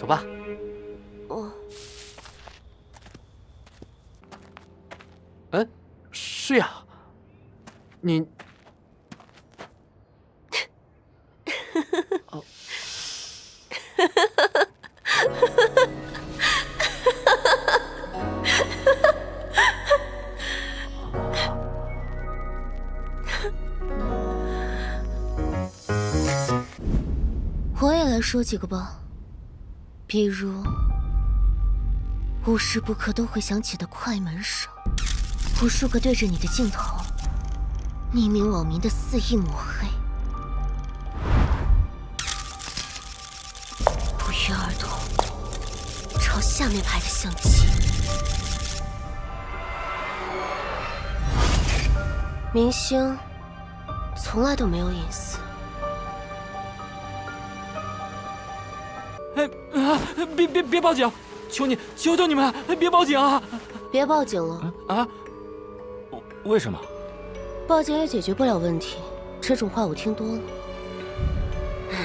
走吧。哦。哎，是呀，你。哦。说几个吧，比如无时不刻都会响起的快门声，无数个对着你的镜头，匿名网民的肆意抹黑，不约而同朝下面排的相机，明星从来都没有隐私。 啊！别别别报警！求你，求求你们，别报警啊！别报警了啊！为什么？报警也解决不了问题，这种话我听多了。唉，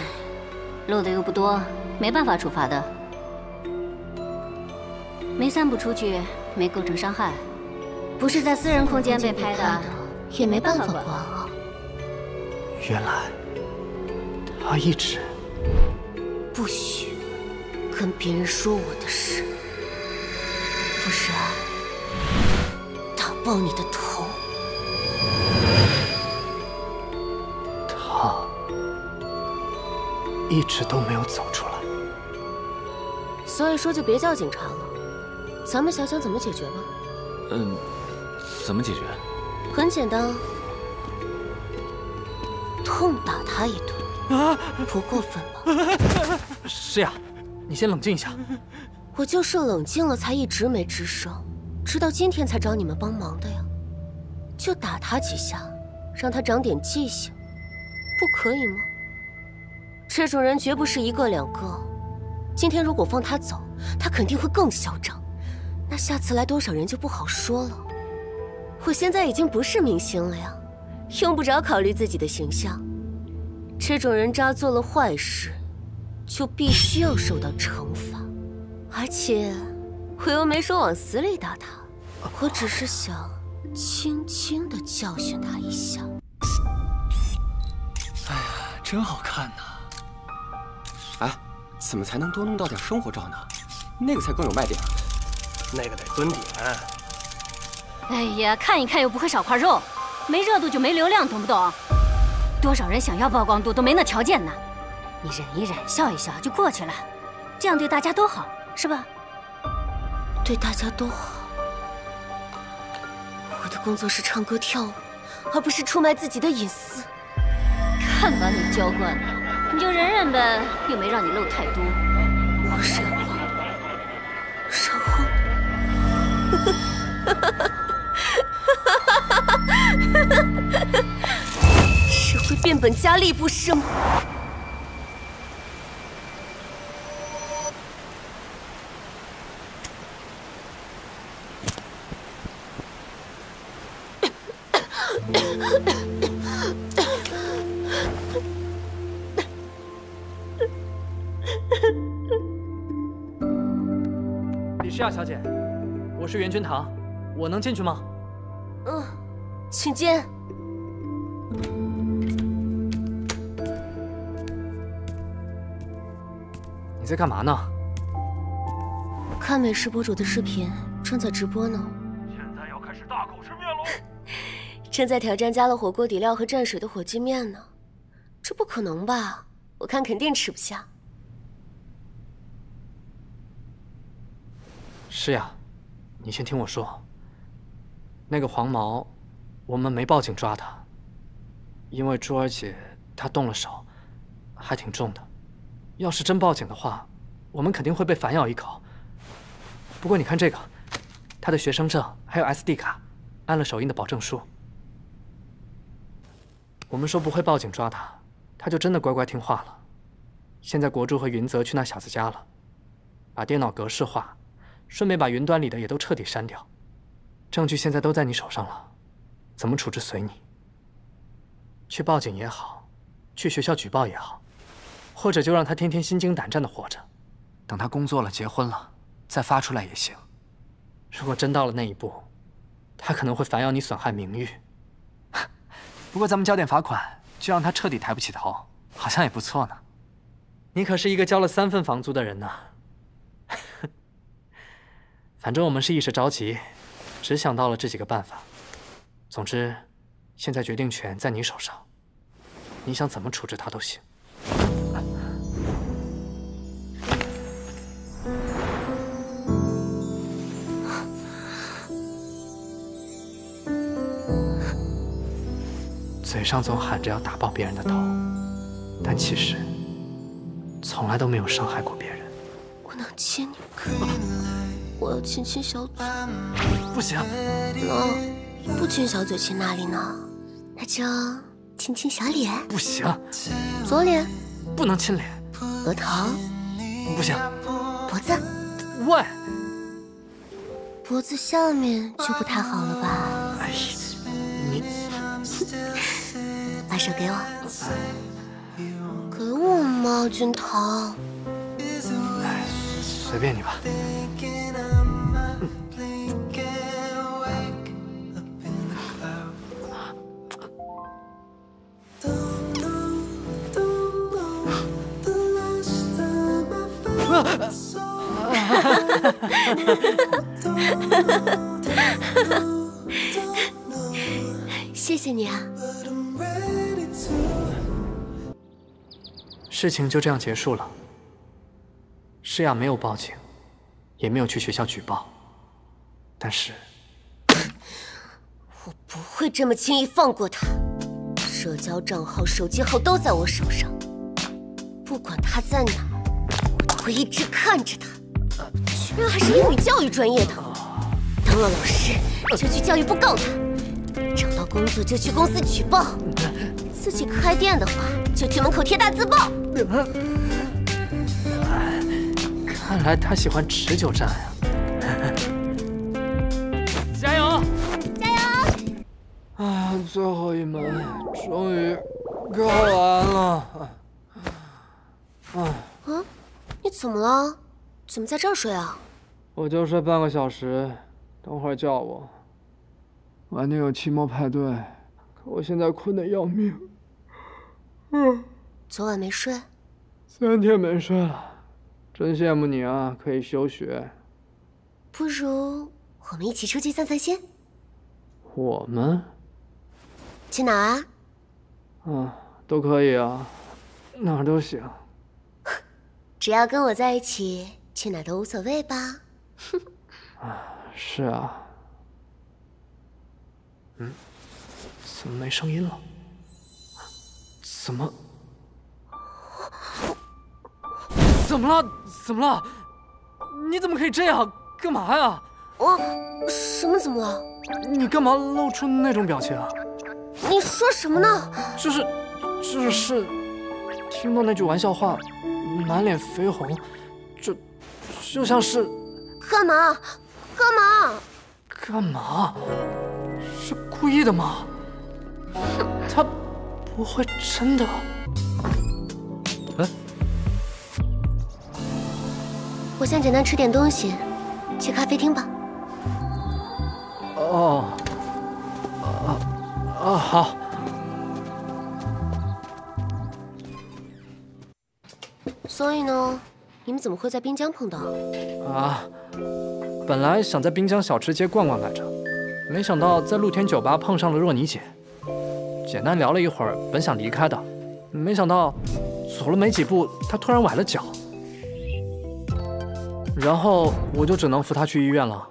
漏的又不多，没办法处罚的。没散布出去，没构成伤害，不是在私人空间被拍的，也没办法管啊。原来，他一直不许。 跟别人说我的事，不然打爆你的头。他一直都没有走出来，所以说就别叫警察了，咱们想想怎么解决吧。嗯，怎么解决？很简单啊，痛打他一顿，不过分吧？是呀。 你先冷静一下，我就是冷静了，才一直没吱声，直到今天才找你们帮忙的呀。就打他几下，让他长点记性，不可以吗？这种人绝不是一个两个，今天如果放他走，他肯定会更嚣张，那下次来多少人就不好说了。我现在已经不是明星了呀，用不着考虑自己的形象。这种人渣做了坏事，就必须要受到惩罚。而且，我又没说往死里打他，我只是想轻轻地教训他一下。哎呀，真好看呐！哎，怎么才能多弄到点生活照呢？那个才更有卖点。那个得蹲点。哎呀，看一看又不会少块肉，没热度就没流量，懂不懂？ 多少人想要曝光度都没那条件呢，你忍一忍，笑一笑就过去了，这样对大家都好，是吧？对大家都好。我的工作是唱歌跳舞，而不是出卖自己的隐私。看把你娇惯的，你就忍忍呗，又没让你露太多。我是要忘，闪光。只会变本加厉，不是吗？李诗雅小姐，我是袁君堂，我能进去吗？嗯，请进。 你在干嘛呢？看美食博主的视频，正在直播呢。现在要开始大口吃面喽！正在挑战加了火锅底料和蘸水的火鸡面呢。这不可能吧？我看肯定吃不下。是呀，你先听我说。那个黄毛，我们没报警抓他，因为珠儿姐她动了手，还挺重的。 要是真报警的话，我们肯定会被反咬一口。不过你看这个，他的学生证还有 S D 卡，按了手印的保证书。我们说不会报警抓他，他就真的乖乖听话了。现在国柱和云泽去那小子家了，把电脑格式化，顺便把云端里的也都彻底删掉。证据现在都在你手上了，怎么处置随你。去报警也好，去学校举报也好。 或者就让他天天心惊胆战的活着，等他工作了、结婚了，再发出来也行。如果真到了那一步，他可能会反咬你损害名誉。不过咱们交点罚款，就让他彻底抬不起头，好像也不错呢。你可是一个交了三份房租的人呢。反正我们是一时着急，只想到了这几个办法。总之，现在决定权在你手上，你想怎么处置他都行。 嘴上总喊着要打爆别人的头，但其实从来都没有伤害过别人。我能亲你吗？我要亲亲小嘴。不行。能不亲小嘴亲哪里呢？那就亲亲小脸。不行。左脸。不能亲脸。额头。不行。脖子。喂。脖子下面就不太好了吧？哎，你。 把手给我，给我嘛，君堂。哎，随便你吧。谢谢你啊。 事情就这样结束了。诗雅没有报警，也没有去学校举报，但是，我不会这么轻易放过他。社交账号、手机号都在我手上，不管他在哪，我会一直看着他。居然还是英语教育专业的，当了老师就去教育部告他，找到工作就去公司举报，自己开店的话就去门口贴大字报。 看来他喜欢持久战呀！加油，加油！啊，最后一门，终于搞完了。哎。啊？你怎么了？怎么在这儿睡啊？我就睡半个小时，等会儿叫我。晚点有期末派对，可我现在困得要命。嗯。昨晚没睡？三天没睡了，真羡慕你啊，可以休学。不如我们一起出去散散心。我们？ 去哪儿啊？嗯，都可以啊，哪儿都行。只要跟我在一起，去哪儿都无所谓吧。啊，是啊。嗯，怎么没声音了？怎么？怎么了？怎么了？你怎么可以这样？干嘛呀？我什么怎么了？你干嘛露出那种表情啊？ 你说什么呢？就是，就是，听到那句玩笑话，满脸绯红，就，就像是，干嘛？干嘛？干嘛？是故意的吗？他不会真的？哎，我想简单吃点东西，去咖啡厅吧。哦，啊。 哦，好。所以呢，你们怎么会在滨江碰到？啊，本来想在滨江小吃街逛逛来着，没想到在露天酒吧碰上了若妮姐。简单聊了一会儿，本想离开的，没想到走了没几步，她突然崴了脚，然后我就只能扶她去医院了。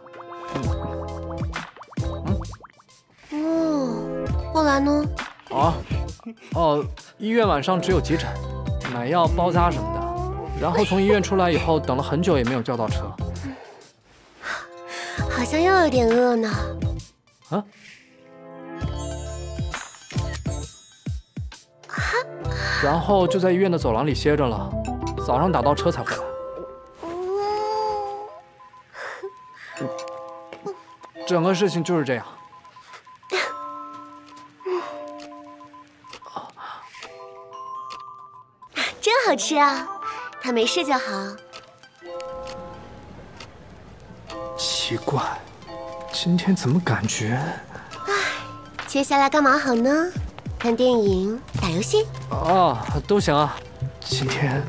嗯 后来呢？啊，哦，医院晚上只有急诊，买药、包扎什么的。然后从医院出来以后，等了很久也没有叫到车。好像又有点饿呢。啊？然后就在医院的走廊里歇着了，早上打到车才回来。整个事情就是这样。 好吃啊，他没事就好。奇怪，今天怎么感觉……唉，接下来干嘛好呢？看电影、打游戏？哦，都行啊。今天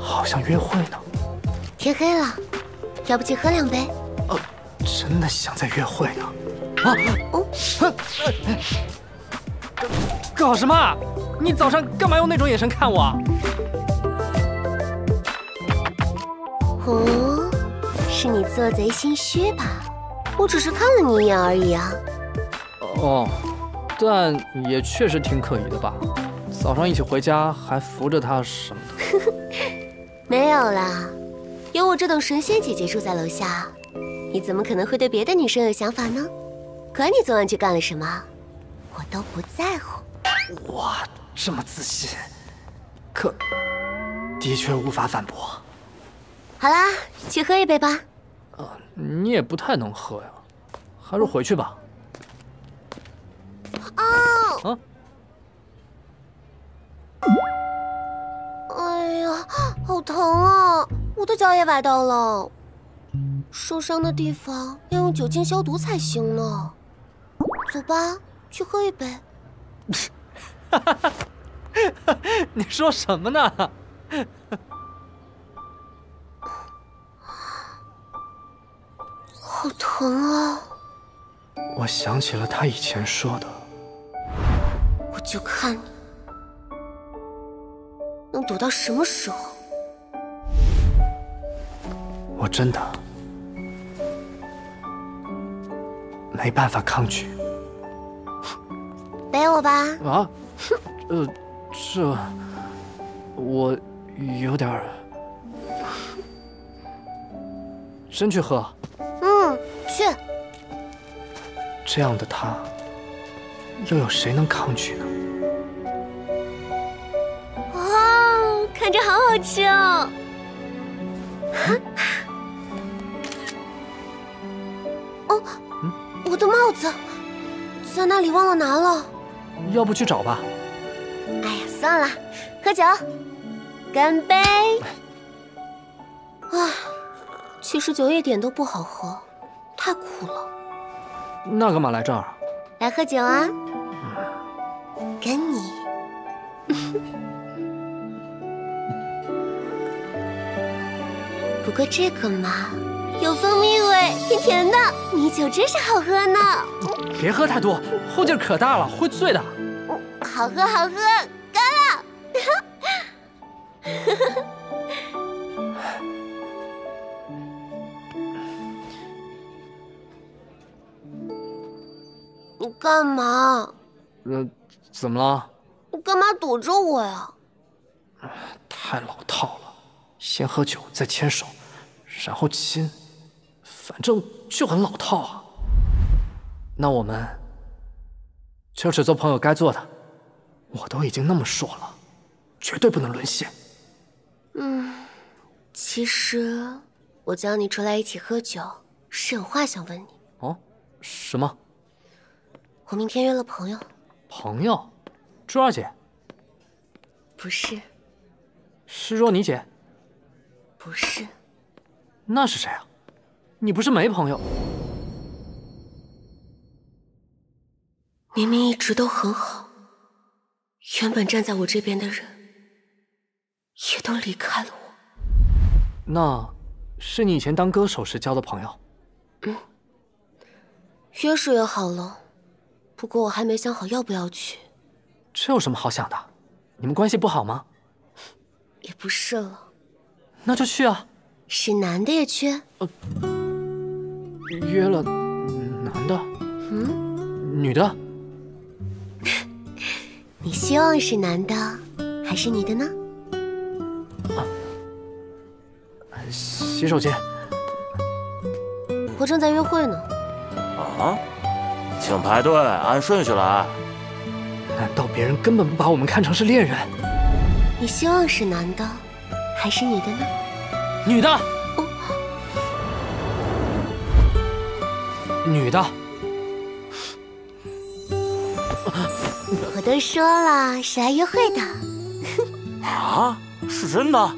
好像约会呢。天黑了，要不去喝两杯？哦，真的想在约会呢。啊！哦，搞什么？你早上干嘛用那种眼神看我？ 哦，是你做贼心虚吧？我只是看了你一眼而已啊。哦，但也确实挺可疑的吧？早上一起回家还扶着她什么的。没有啦，有我这等神仙姐姐住在楼下，你怎么可能会对别的女生有想法呢？管你昨晚去干了什么，我都不在乎。哇，这么自信，可的确无法反驳。 好啦，去喝一杯吧。呃，你也不太能喝呀，还是回去吧。哦。啊！哎呀，好疼啊！我的脚也崴到了，受伤的地方要用酒精消毒才行呢。走吧，去喝一杯。哈哈哈！你说什么呢？好疼啊！我想起了他以前说的。我就看你能躲到什么时候。我真的没办法抗拒。背我吧。啊？呃，这我有点儿。真去喝。 去，这样的他，又有谁能抗拒呢？哇，看着好好吃哦！哦，嗯、我的帽子在那里忘了拿了，要不去找吧？哎呀，算了，喝酒，干杯！啊，其实酒一点都不好喝，太苦了。那干嘛来这儿？来喝酒啊！嗯、跟你。不过这个嘛，有蜂蜜味，甜甜的，米酒真是好喝呢。别喝太多，后劲可大了，会醉的。 好喝，好喝，干了！你干嘛？呃，怎么了？你干嘛堵着我呀？太老套了，先喝酒，再牵手，然后亲，反正就很老套啊。那我们就只做朋友该做的。 我都已经那么说了，绝对不能沦陷。嗯，其实我叫你出来一起喝酒，是有话想问你。哦，什么？我明天约了朋友。朋友？朱二姐？不是。是若妮姐？不是。那是谁啊？你不是没朋友？明明一直都很好。 原本站在我这边的人，也都离开了我。那，是你以前当歌手时交的朋友？嗯，约是约好了，不过我还没想好要不要去。这有什么好想的？你们关系不好吗？也不是了。那就去啊。是男的也去？呃，约了男的？嗯，女的？ 你希望是男的还是女的呢？啊，洗手间。我正在约会呢。啊，请排队，按顺序来。难道别人根本不把我们看成是恋人？你希望是男的还是女的呢？女的。哦。女的。 我都说了是来约会的。啊，是真的？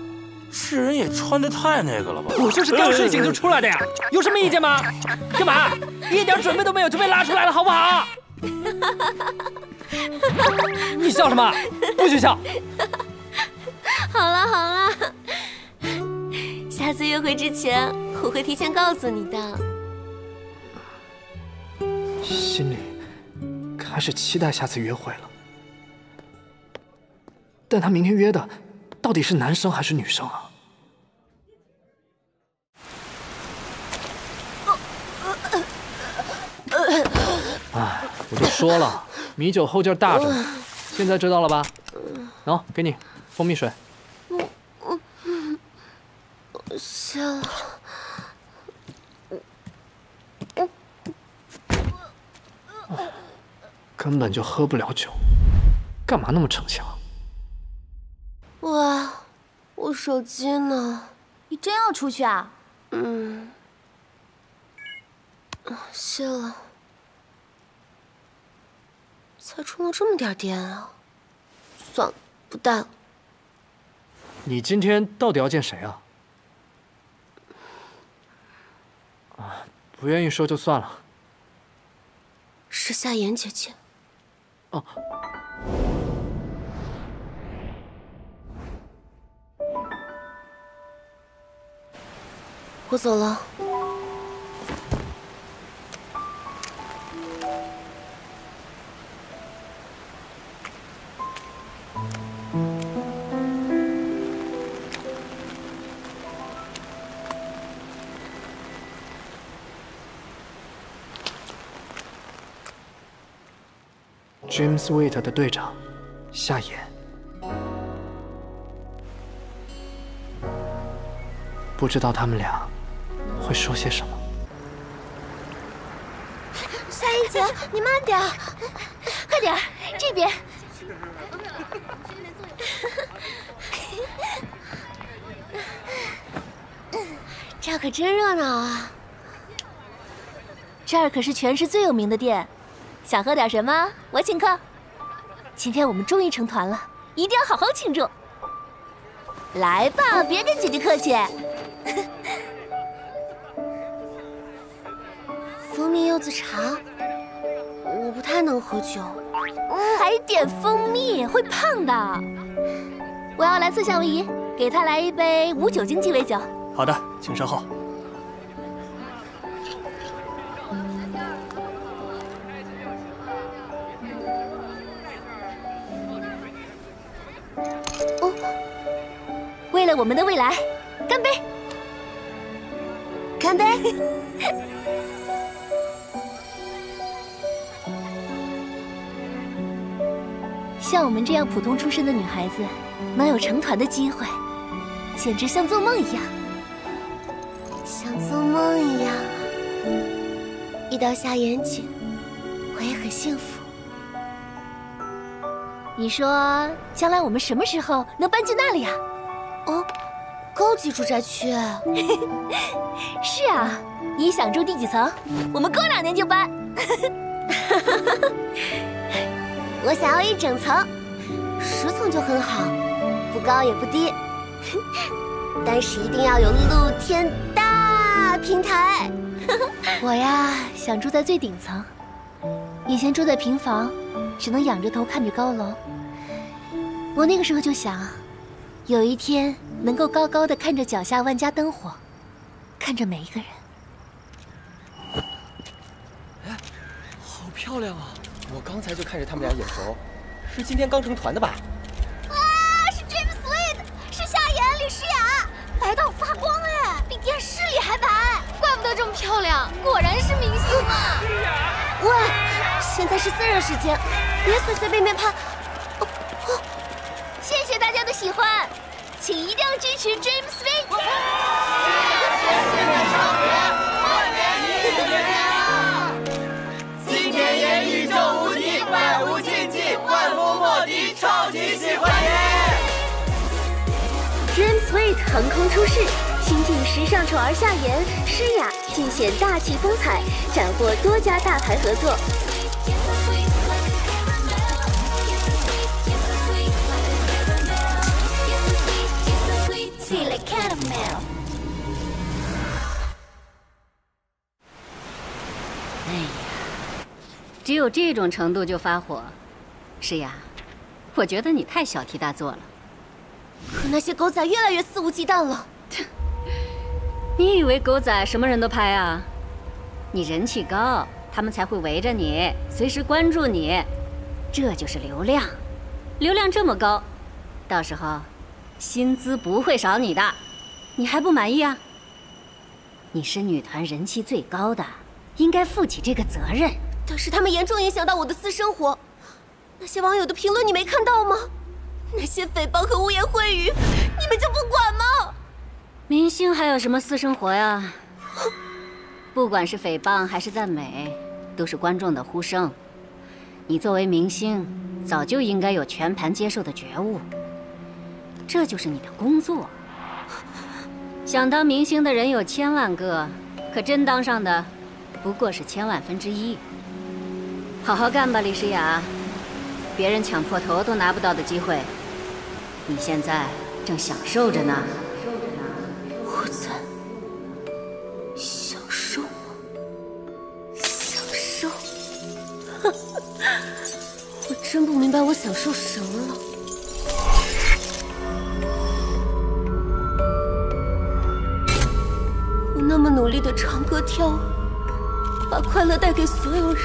这人也穿得太那个了吧？我这是刚睡醒就出来的呀，有什么意见吗？干嘛？一点准备都没有就被拉出来了，好不好？你笑什么？不许笑！好了好了，下次约会之前我会提前告诉你的。心里。 开始期待下次约会了，但他明天约的到底是男生还是女生啊？哎，我就说了，米酒后劲大着呢，现在知道了吧？喏，给你蜂蜜水。谢了。 根本就喝不了酒，干嘛那么逞强？哇，我手机呢？你真要出去啊？嗯，谢了。才充了这么点电啊！算了，不带了。你今天到底要见谁啊？啊，不愿意说就算了。是夏妍姐姐。 哦，我走了。Dream Sweet 的队长夏妍，不知道他们俩会说些什么。夏妍姐，你慢点，快点，这边。这儿可真热闹啊！这儿可是全市最有名的店。 想喝点什么？我请客。今天我们终于成团了，一定要好好庆祝。来吧，别跟姐姐客气。蜂蜜柚子茶，我不太能喝酒。还点蜂蜜会胖的。我要蓝色夏威夷，给他来一杯无酒精鸡尾酒。好的，请稍后。 为了我们的未来，干杯！干杯！像我们这样普通出身的女孩子，能有成团的机会，简直像做梦一样。像做梦一样啊！遇到夏言君，我也很幸福。你说，将来我们什么时候能搬进那里啊？ 哦，高级住宅区。是啊，你想住第几层？我们过两年就搬。我想要一整层，十层就很好，不高也不低，但是一定要有露天大平台。我呀，想住在最顶层。以前住在平房，只能仰着头看着高楼。我那个时候就想。 有一天能够高高的看着脚下万家灯火，看着每一个人。哎，好漂亮啊！我刚才就看着他们俩眼熟，是今天刚成团的吧？哇，是 Dream Sweet， 是夏言、李诗雅，白到发光哎，比电视里还白，怪不得这么漂亮，果然是明星嘛！喂，现在是散热时间，别随随便便拍。 谢谢大家的喜欢，请一定要支持 Dream Sweet。今年也宇宙无敌，百无禁忌，万夫莫敌，超级喜欢你。Dream Sweet 横空出世，新晋时尚宠儿夏言、诗雅尽显大气风采，斩获多家大牌合作。 哎呀，只有这种程度就发火，诗雅，我觉得你太小题大做了。可那些狗仔越来越肆无忌惮了。你以为狗仔什么人都拍啊？你人气高，他们才会围着你，随时关注你，这就是流量。流量这么高，到时候。 薪资不会少你的，你还不满意啊？你是女团人气最高的，应该负起这个责任。但是他们严重影响到我的私生活，那些网友的评论你没看到吗？那些诽谤和污言秽语，你们就不管吗？明星还有什么私生活呀？不管是诽谤还是赞美，都是观众的呼声。你作为明星，早就应该有全盘接受的觉悟。 这就是你的工作。想当明星的人有千万个，可真当上的不过是千万分之一。好好干吧，李诗雅，别人抢破头都拿不到的机会，你现在正享受着呢。我在享受吗？享受？我真不明白我享受什么了。 那么努力的唱歌跳舞，把快乐带给所有人，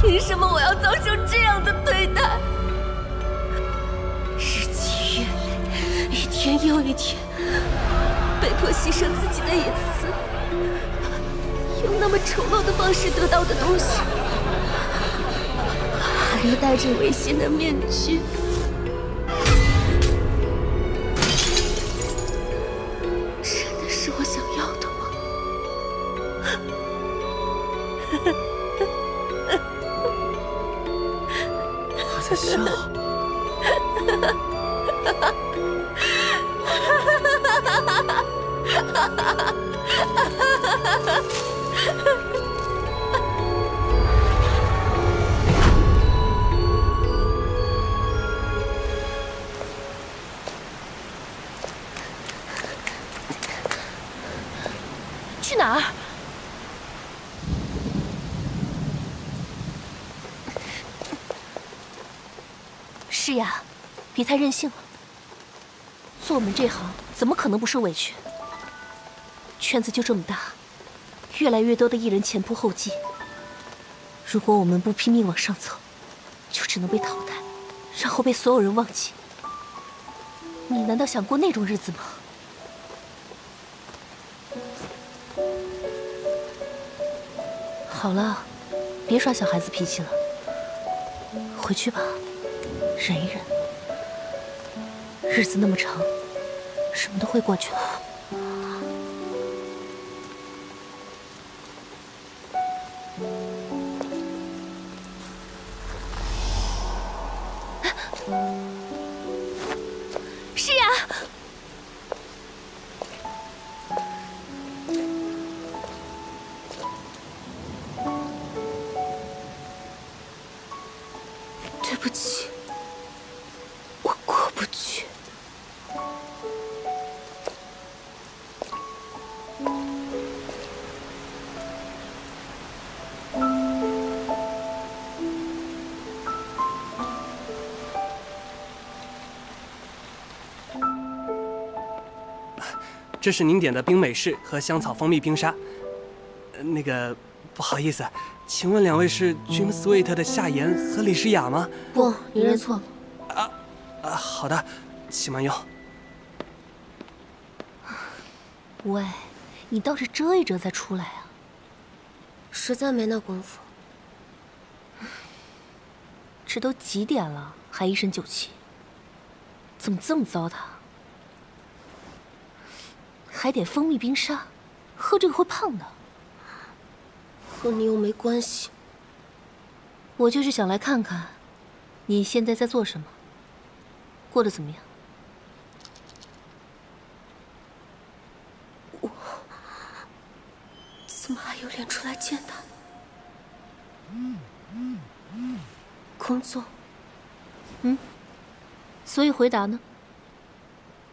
凭什么我要遭受这样的对待？日积月累，一天又一天，被迫牺牲自己的隐私，用那么丑陋的方式得到的东西，还要戴着违心的面具。是呀，别太任性了。做我们这行，怎么可能不受委屈？圈子就这么大，越来越多的艺人前仆后继。如果我们不拼命往上走，就只能被淘汰，然后被所有人忘记。你难道想过那种日子吗？ 好了，别耍小孩子脾气了，回去吧，忍一忍。日子那么长，什么都会过去的。是啊。 对不起，我过不去。这是您点的冰美式和香草蜂蜜冰沙。那个，不好意思。 请问两位是 Dream Sweet 的夏妍和李诗雅吗？不，你认错了。啊啊，好的，请慢用。喂，你倒是遮一遮再出来啊！实在没那功夫。这都几点了，还一身酒气？怎么这么糟蹋？还点蜂蜜冰沙，喝这个会胖的。 和你又没关系。我就是想来看看，你现在在做什么，过得怎么样？我怎么还有脸出来见他？工作。嗯。所以回答呢？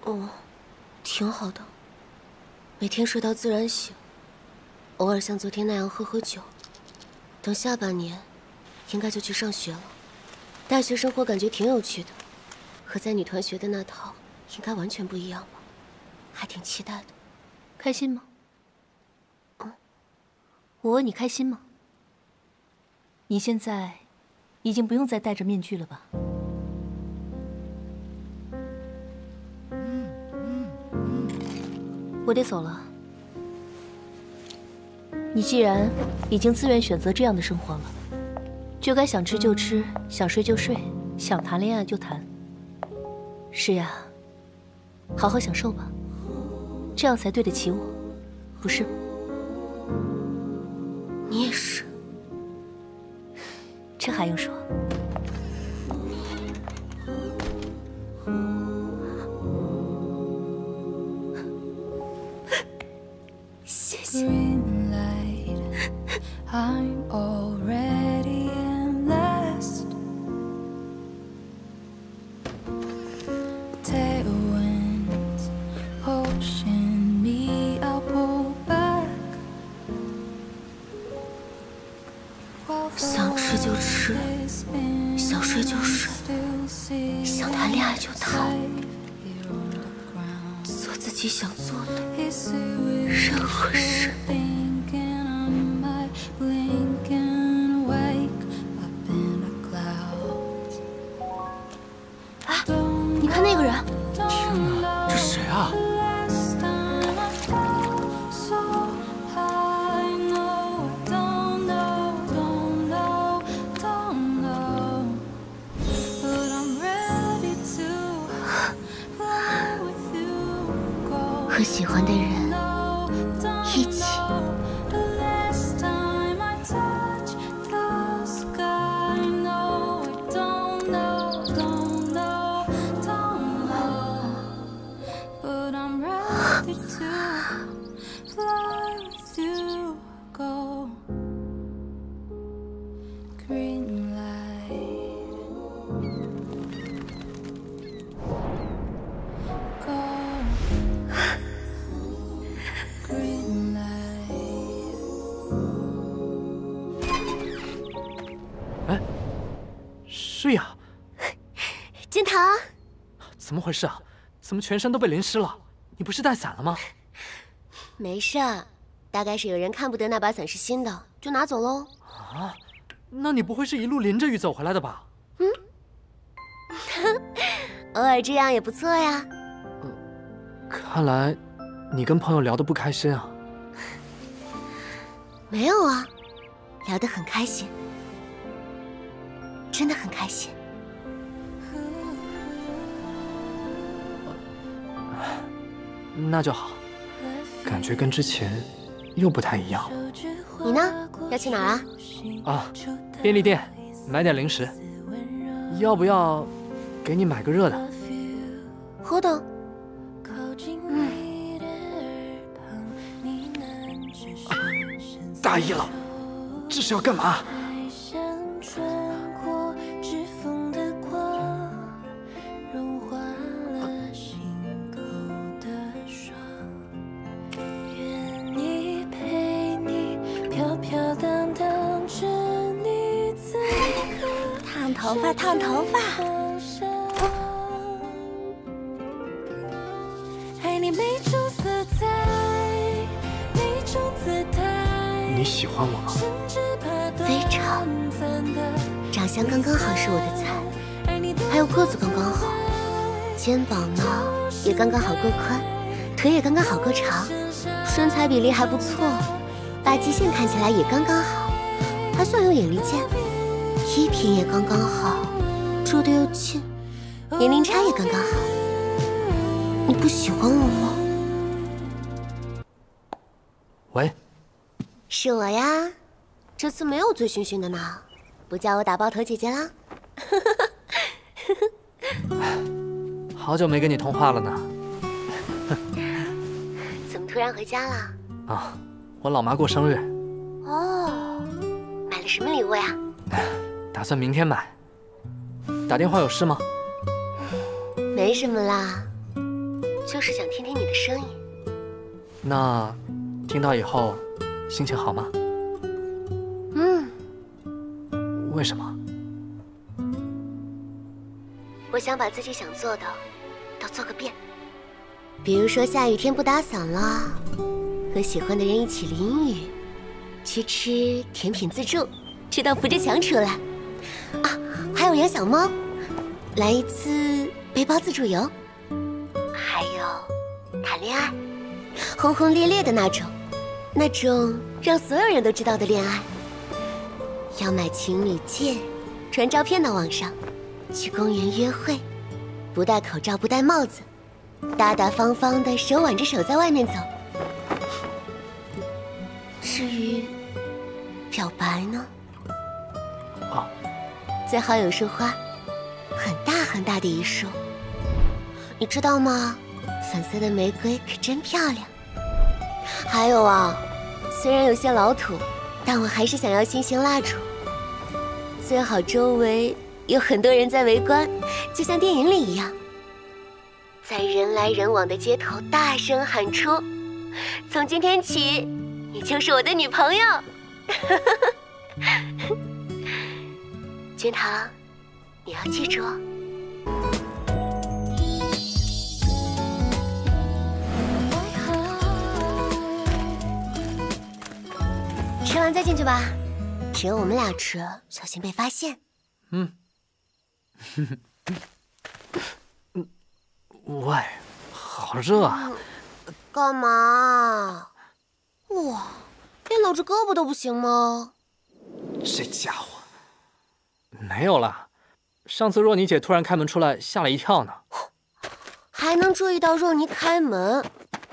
哦，挺好的，每天睡到自然醒。 偶尔像昨天那样喝喝酒，等下半年，应该就去上学了。大学生活感觉挺有趣的，和在女团学的那套应该完全不一样吧？还挺期待的。开心吗？嗯，我问你开心吗？你现在已经不用再戴着面具了吧？ 我得走了。 你既然已经自愿选择这样的生活了，就该想吃就吃，想睡就睡，想谈恋爱就谈。是呀，好好享受吧，这样才对得起我，不是吗？你也是，这还用说？谢谢。 I'm already in last. Tailwinds pushing me, I'll pull back. 想吃就吃，想睡就睡，想谈恋爱就谈，做自己想做的任何事。 和喜欢的人一起。天堂，怎么回事啊？怎么全身都被淋湿了？你不是带伞了吗？没事儿，大概是有人看不得那把伞是新的，就拿走喽。啊，那你不会是一路淋着雨走回来的吧？嗯，偶尔这样也不错呀。嗯，看来你跟朋友聊得不开心啊？没有啊，聊得很开心，真的很开心。 那就好，感觉跟之前又不太一样。你呢？要去哪儿啊？啊，便利店买点零食，要不要给你买个热的？好的。嗯、啊。大意了，这是要干嘛？ 头发烫头发，爱你每种色彩，每种姿态。你喜欢我吗？非常，长相刚刚好是我的菜，还有个子刚刚好，肩膀呢也刚刚好够宽，腿也刚刚好够长，身材比例还不错，发际线看起来也刚刚好，还算有眼力见。 衣品也刚刚好，住的又近，年龄差也刚刚好。你不喜欢我吗？喂，是我呀，这次没有醉醺醺的呢，不叫我打包头姐姐啦。好久没跟你通话了呢。怎么突然回家了？啊，我老妈过生日。哦，买了什么礼物呀？ 打算明天买。打电话有事吗？没什么啦，就是想听听你的声音。那听到以后心情好吗？嗯。为什么？我想把自己想做的都做个遍，比如说下雨天不打伞啦，和喜欢的人一起淋雨，去吃甜品自助，吃到扶着墙出来。 啊，还有养小猫，来一次背包自助游，还有谈恋爱，轰轰烈烈的那种，那种让所有人都知道的恋爱。要买情侣戒，传照片到网上，去公园约会，不戴口罩不戴帽子，大大方方的手挽着手在外面走。至于表白呢？啊。 最好有束花，很大很大的一束。你知道吗？粉色的玫瑰可真漂亮。还有啊，虽然有些老土，但我还是想要新型蜡烛。最好周围有很多人在围观，就像电影里一样，在人来人往的街头大声喊出：“从今天起，你就是我的女朋友。”君堂，你要记住。吃完再进去吧，只有我们俩吃，小心被发现。嗯。嗯，喂，好热啊！嗯、干嘛？哇，连搂着胳膊都不行吗？这家伙。 没有啦，上次若妮姐突然开门出来，吓了一跳呢。还能注意到若妮开门，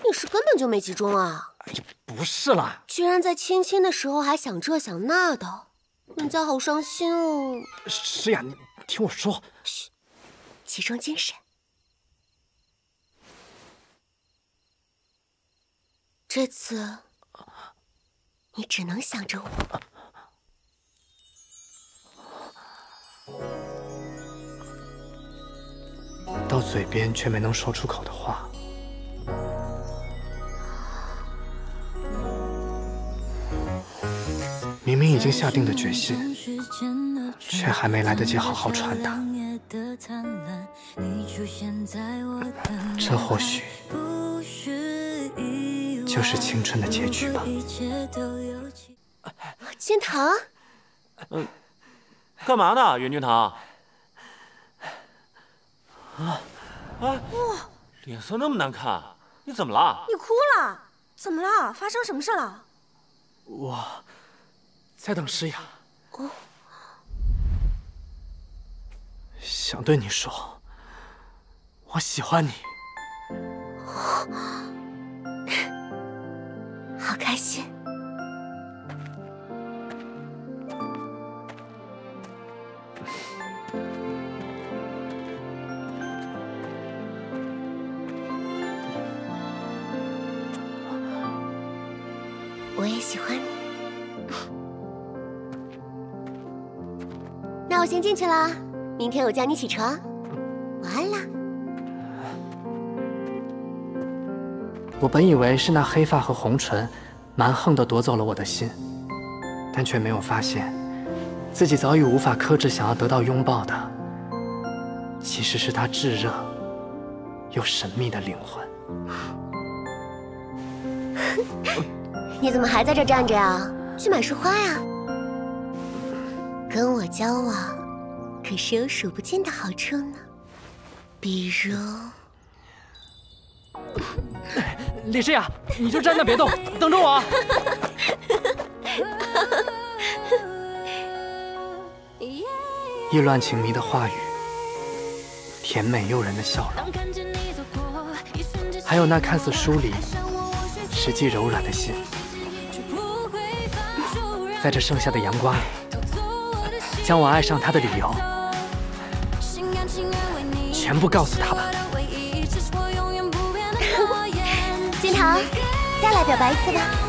你是根本就没集中啊！哎呀，不是啦，居然在亲亲的时候还想这想那的，人家好伤心哦。诗雅，你听我说，嘘，集中精神。这次你只能想着我。啊 到嘴边却没能说出口的话，明明已经下定的决心，却还没来得及好好传达。这或许就是青春的结局吧。君堂，嗯，干嘛呢，袁君堂？啊啊！脸色那么难看，你怎么了？你哭了？怎么了？发生什么事了？我在等诗雅。哦。 想对你说，我喜欢你。好开心。我也喜欢你。那我先进去了。 明天我叫你起床，晚安啦。我本以为是那黑发和红唇蛮横地夺走了我的心，但却没有发现，自己早已无法克制想要得到拥抱的，其实是他炙热又神秘的灵魂。你怎么还在这站着呀？去买束花呀！跟我交往。 可是有数不尽的好处呢，比如，李诗雅，你就站那别动，等着我啊。意乱情迷的话语，甜美诱人的笑容，还有那看似疏离，实际柔软的心，在这盛夏的阳光里，将我爱上他的理由。 全部告诉他吧。君堂，再来表白一次吧。